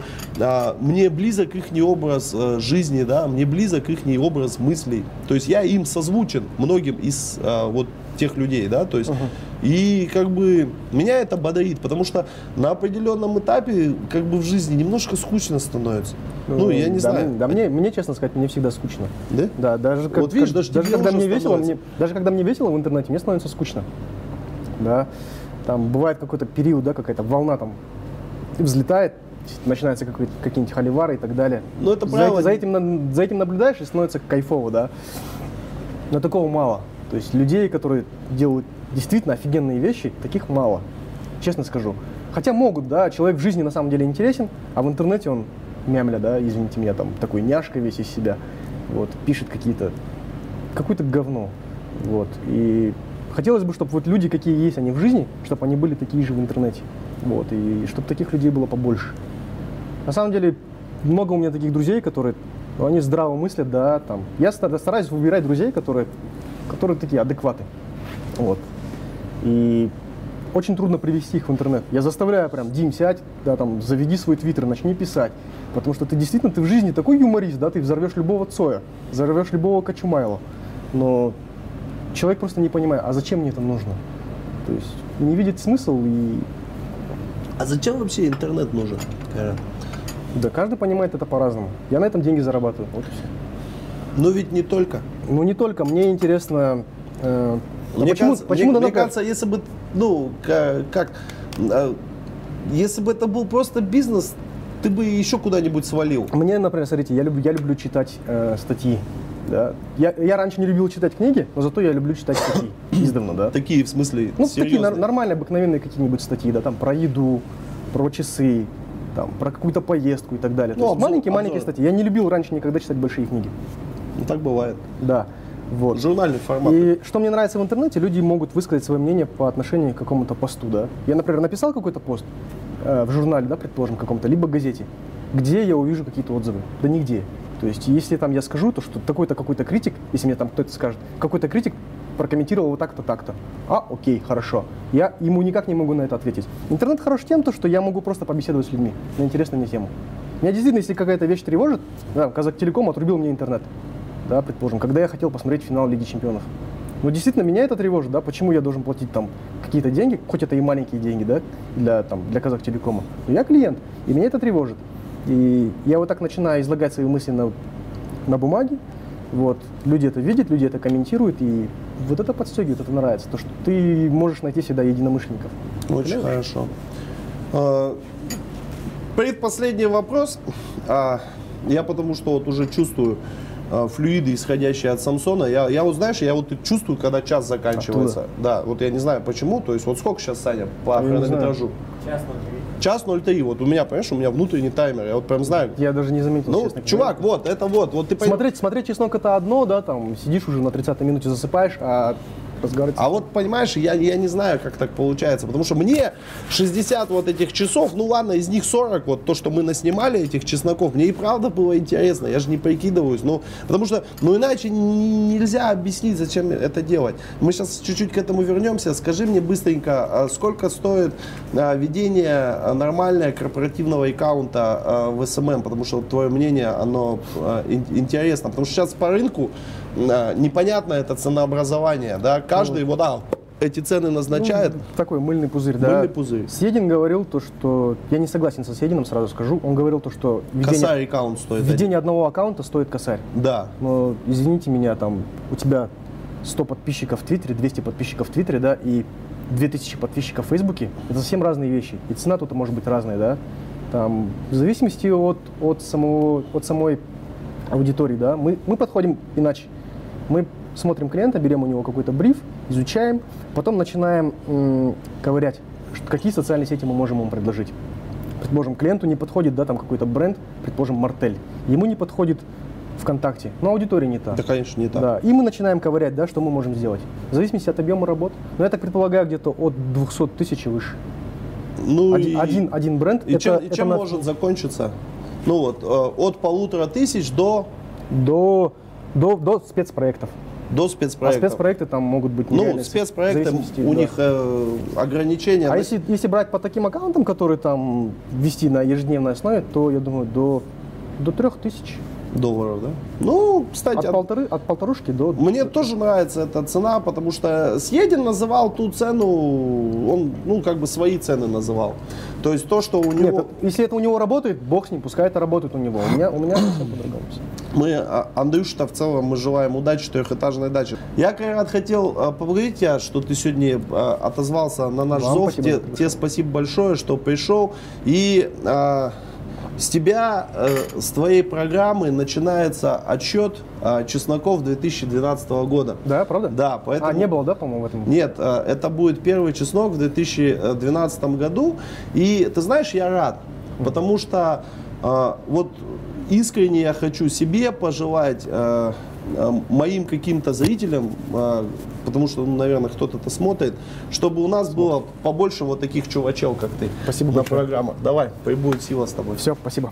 мне близок их образ жизни, да, мне близок их образ мыслей. То есть я им созвучен, многим из вот тех людей, да, то есть, и как бы меня это бодрит, потому что на определенном этапе как бы в жизни немножко скучно становится. Ну, я не знаю. Да, мне, честно сказать, мне всегда скучно. Да? Да, даже когда мне весело в интернете, мне становится скучно. Да, там бывает какой-то период, да, какая-то волна там взлетает, начинаются какие-нибудь холивары и так далее. Но это правило. За этим наблюдаешь и становится кайфово, да. Но такого мало. То есть людей, которые делают действительно офигенные вещи, таких мало, честно скажу. Хотя могут, да, человек в жизни на самом деле интересен, а в интернете он мямля, да, извините меня, там такой няшка весь из себя, вот, пишет какое-то говно, вот, и... Хотелось бы, чтобы вот люди, какие есть они в жизни, чтобы они были такие же в интернете. Вот, и чтобы таких людей было побольше. На самом деле, много у меня таких друзей, которые, ну, они здраво мыслят, да, там. Я стараюсь выбирать друзей, которые такие адекваты. Вот. И очень трудно привести их в интернет. Я заставляю прям: Дим, сядь, да, там, заведи свой твиттер, начни писать. Потому что ты действительно, ты в жизни такой юморист, да, ты взорвешь любого Цоя, взорвешь любого Кочумайло. Но... Человек просто не понимает, а зачем мне это нужно? То есть не видит смысл и... А зачем вообще интернет нужен? Да каждый понимает это по-разному. Я на этом деньги зарабатываю. Вот и все. Но ведь не только. Ну не только. Мне интересно... Мне кажется, если бы... Ну, если бы это был просто бизнес, ты бы еще куда-нибудь свалил. Мне, например, смотрите, я люблю читать статьи. Да. Я раньше не любил читать книги, но зато я люблю читать статьи издавна, да. Такие, в смысле, ну, серьезные? Такие нормальные, обыкновенные какие-нибудь статьи, да, там, про еду, про часы, там, про какую-то поездку и так далее. Ну, маленькие-маленькие статьи. Я не любил раньше никогда читать большие книги. Ну, так бывает. Да. Вот. Журнальный формат. И что мне нравится в интернете, люди могут высказать свое мнение по отношению к какому-то посту. Да? Я, например, написал какой-то пост в журнале, да, предположим, каком-то, либо газете, где я увижу какие-то отзывы. Да нигде. То есть, если там я скажу, то что такой-то какой-то критик, если мне там кто-то скажет, какой-то критик прокомментировал вот так-то, так-то. А, окей, хорошо. Я ему никак не могу на это ответить. Интернет хорош тем, что я могу просто побеседовать с людьми на интересную мне тему. Меня действительно, если какая-то вещь тревожит, да, Казахтелеком отрубил мне интернет. Да, предположим, когда я хотел посмотреть финал Лиги Чемпионов. Но действительно меня это тревожит, да, почему я должен платить там какие-то деньги, хоть это и маленькие деньги, да, для Казахтелекома. Но я клиент, и меня это тревожит. И я вот так начинаю излагать свои мысли на бумаге. Вот. Люди это видят, люди это комментируют, и вот это подстегивает, это нравится. То, что ты можешь найти всегда единомышленников. Очень хорошо. Предпоследний вопрос. Я потому что вот уже чувствую флюиды, исходящие от Самсона. Я вот, знаешь, я вот чувствую, когда час заканчивается. Оттуда? Да, вот я не знаю почему. То есть вот сколько сейчас, Саня, по хронометражу? Час 03. Вот у меня, понимаешь, у меня внутренний таймер. Я вот прям знаю. Я даже не заметил. Ну, честно, чувак, да? Вот, это вот. Вот ты смотреть «Чеснок» это одно, да, там сидишь уже на 30-й минуте, засыпаешь, а разговаривать... А вот, понимаешь, я не знаю, как так получается, потому что мне 60 вот этих часов, ну ладно, из них 40, вот то, что мы наснимали этих чесноков, мне и правда было интересно, я же не прикидываюсь, ну, потому что, ну, иначе нельзя объяснить, зачем это делать. Мы сейчас чуть-чуть к этому вернемся, скажи мне быстренько, сколько стоит ведение нормального корпоративного аккаунта в СММ, потому что вот, твое мнение, оно интересно, потому что сейчас по рынку непонятно это ценообразование, да, каждый вот, эти цены назначает. Ну, такой мыльный пузырь, да. Мыльный пузырь. Седин говорил то, что, я не согласен со Седином, сразу скажу, он говорил то, что ведение одного аккаунта стоит косарь. Да. Но, извините меня, там, у тебя 100 подписчиков в Твиттере, 200 подписчиков в Твиттере, да, и 2000 подписчиков в Фейсбуке, это совсем разные вещи, и цена тут может быть разная, да, там, в зависимости от самой аудитории, да, мы подходим иначе. Мы смотрим клиента, берем у него какой-то бриф, изучаем, потом начинаем ковырять, какие социальные сети мы можем ему предложить. Предположим, клиенту не подходит, да, там какой-то бренд, предположим, Мартель. Ему не подходит ВКонтакте, но аудитория не та. Да, конечно, не та. Да. И мы начинаем ковырять, да, что мы можем сделать. В зависимости от объема работ. Но я так предполагаю, где-то от 200 тысяч и выше. Ну один бренд. И чем может закончиться? Ну вот, от 1500 до спецпроектов. До спецпроектов. А спецпроекты там могут быть нереальны. Ну, спецпроекты, у них ограничения. А если брать по таким аккаунтам, которые там вести на ежедневной основе, то, я думаю, до 3000. Долларов, да? Ну, кстати... От полторушки до... Мне тоже нравится эта цена, потому что Седин называл ту цену, он, ну, как бы свои цены называл. То есть то, что у него... Нет, если это у него работает, бог с ним, пускай это работает у него. У меня все по-другому. Мы, Андрюша-то в целом, мы желаем удачи трехэтажной даче. Я, Кайрат, хотел поблагодарить тебя, что ты сегодня отозвался на наш зов. Тебе спасибо большое, что пришел. И... С тебя, с твоей программы начинается отчет чесноков 2012 года. Да, правда? Да, поэтому... А не было, да, по-моему, в этом? Нет, это будет первый чеснок в 2012 году. И ты знаешь, я рад, потому что вот искренне я хочу себе пожелать, моим каким-то зрителям, потому что, ну, наверное, кто-то это смотрит, чтобы у нас было побольше вот таких чувачел, как ты. Спасибо на программах. Давай, прибудет сила с тобой. Все, спасибо.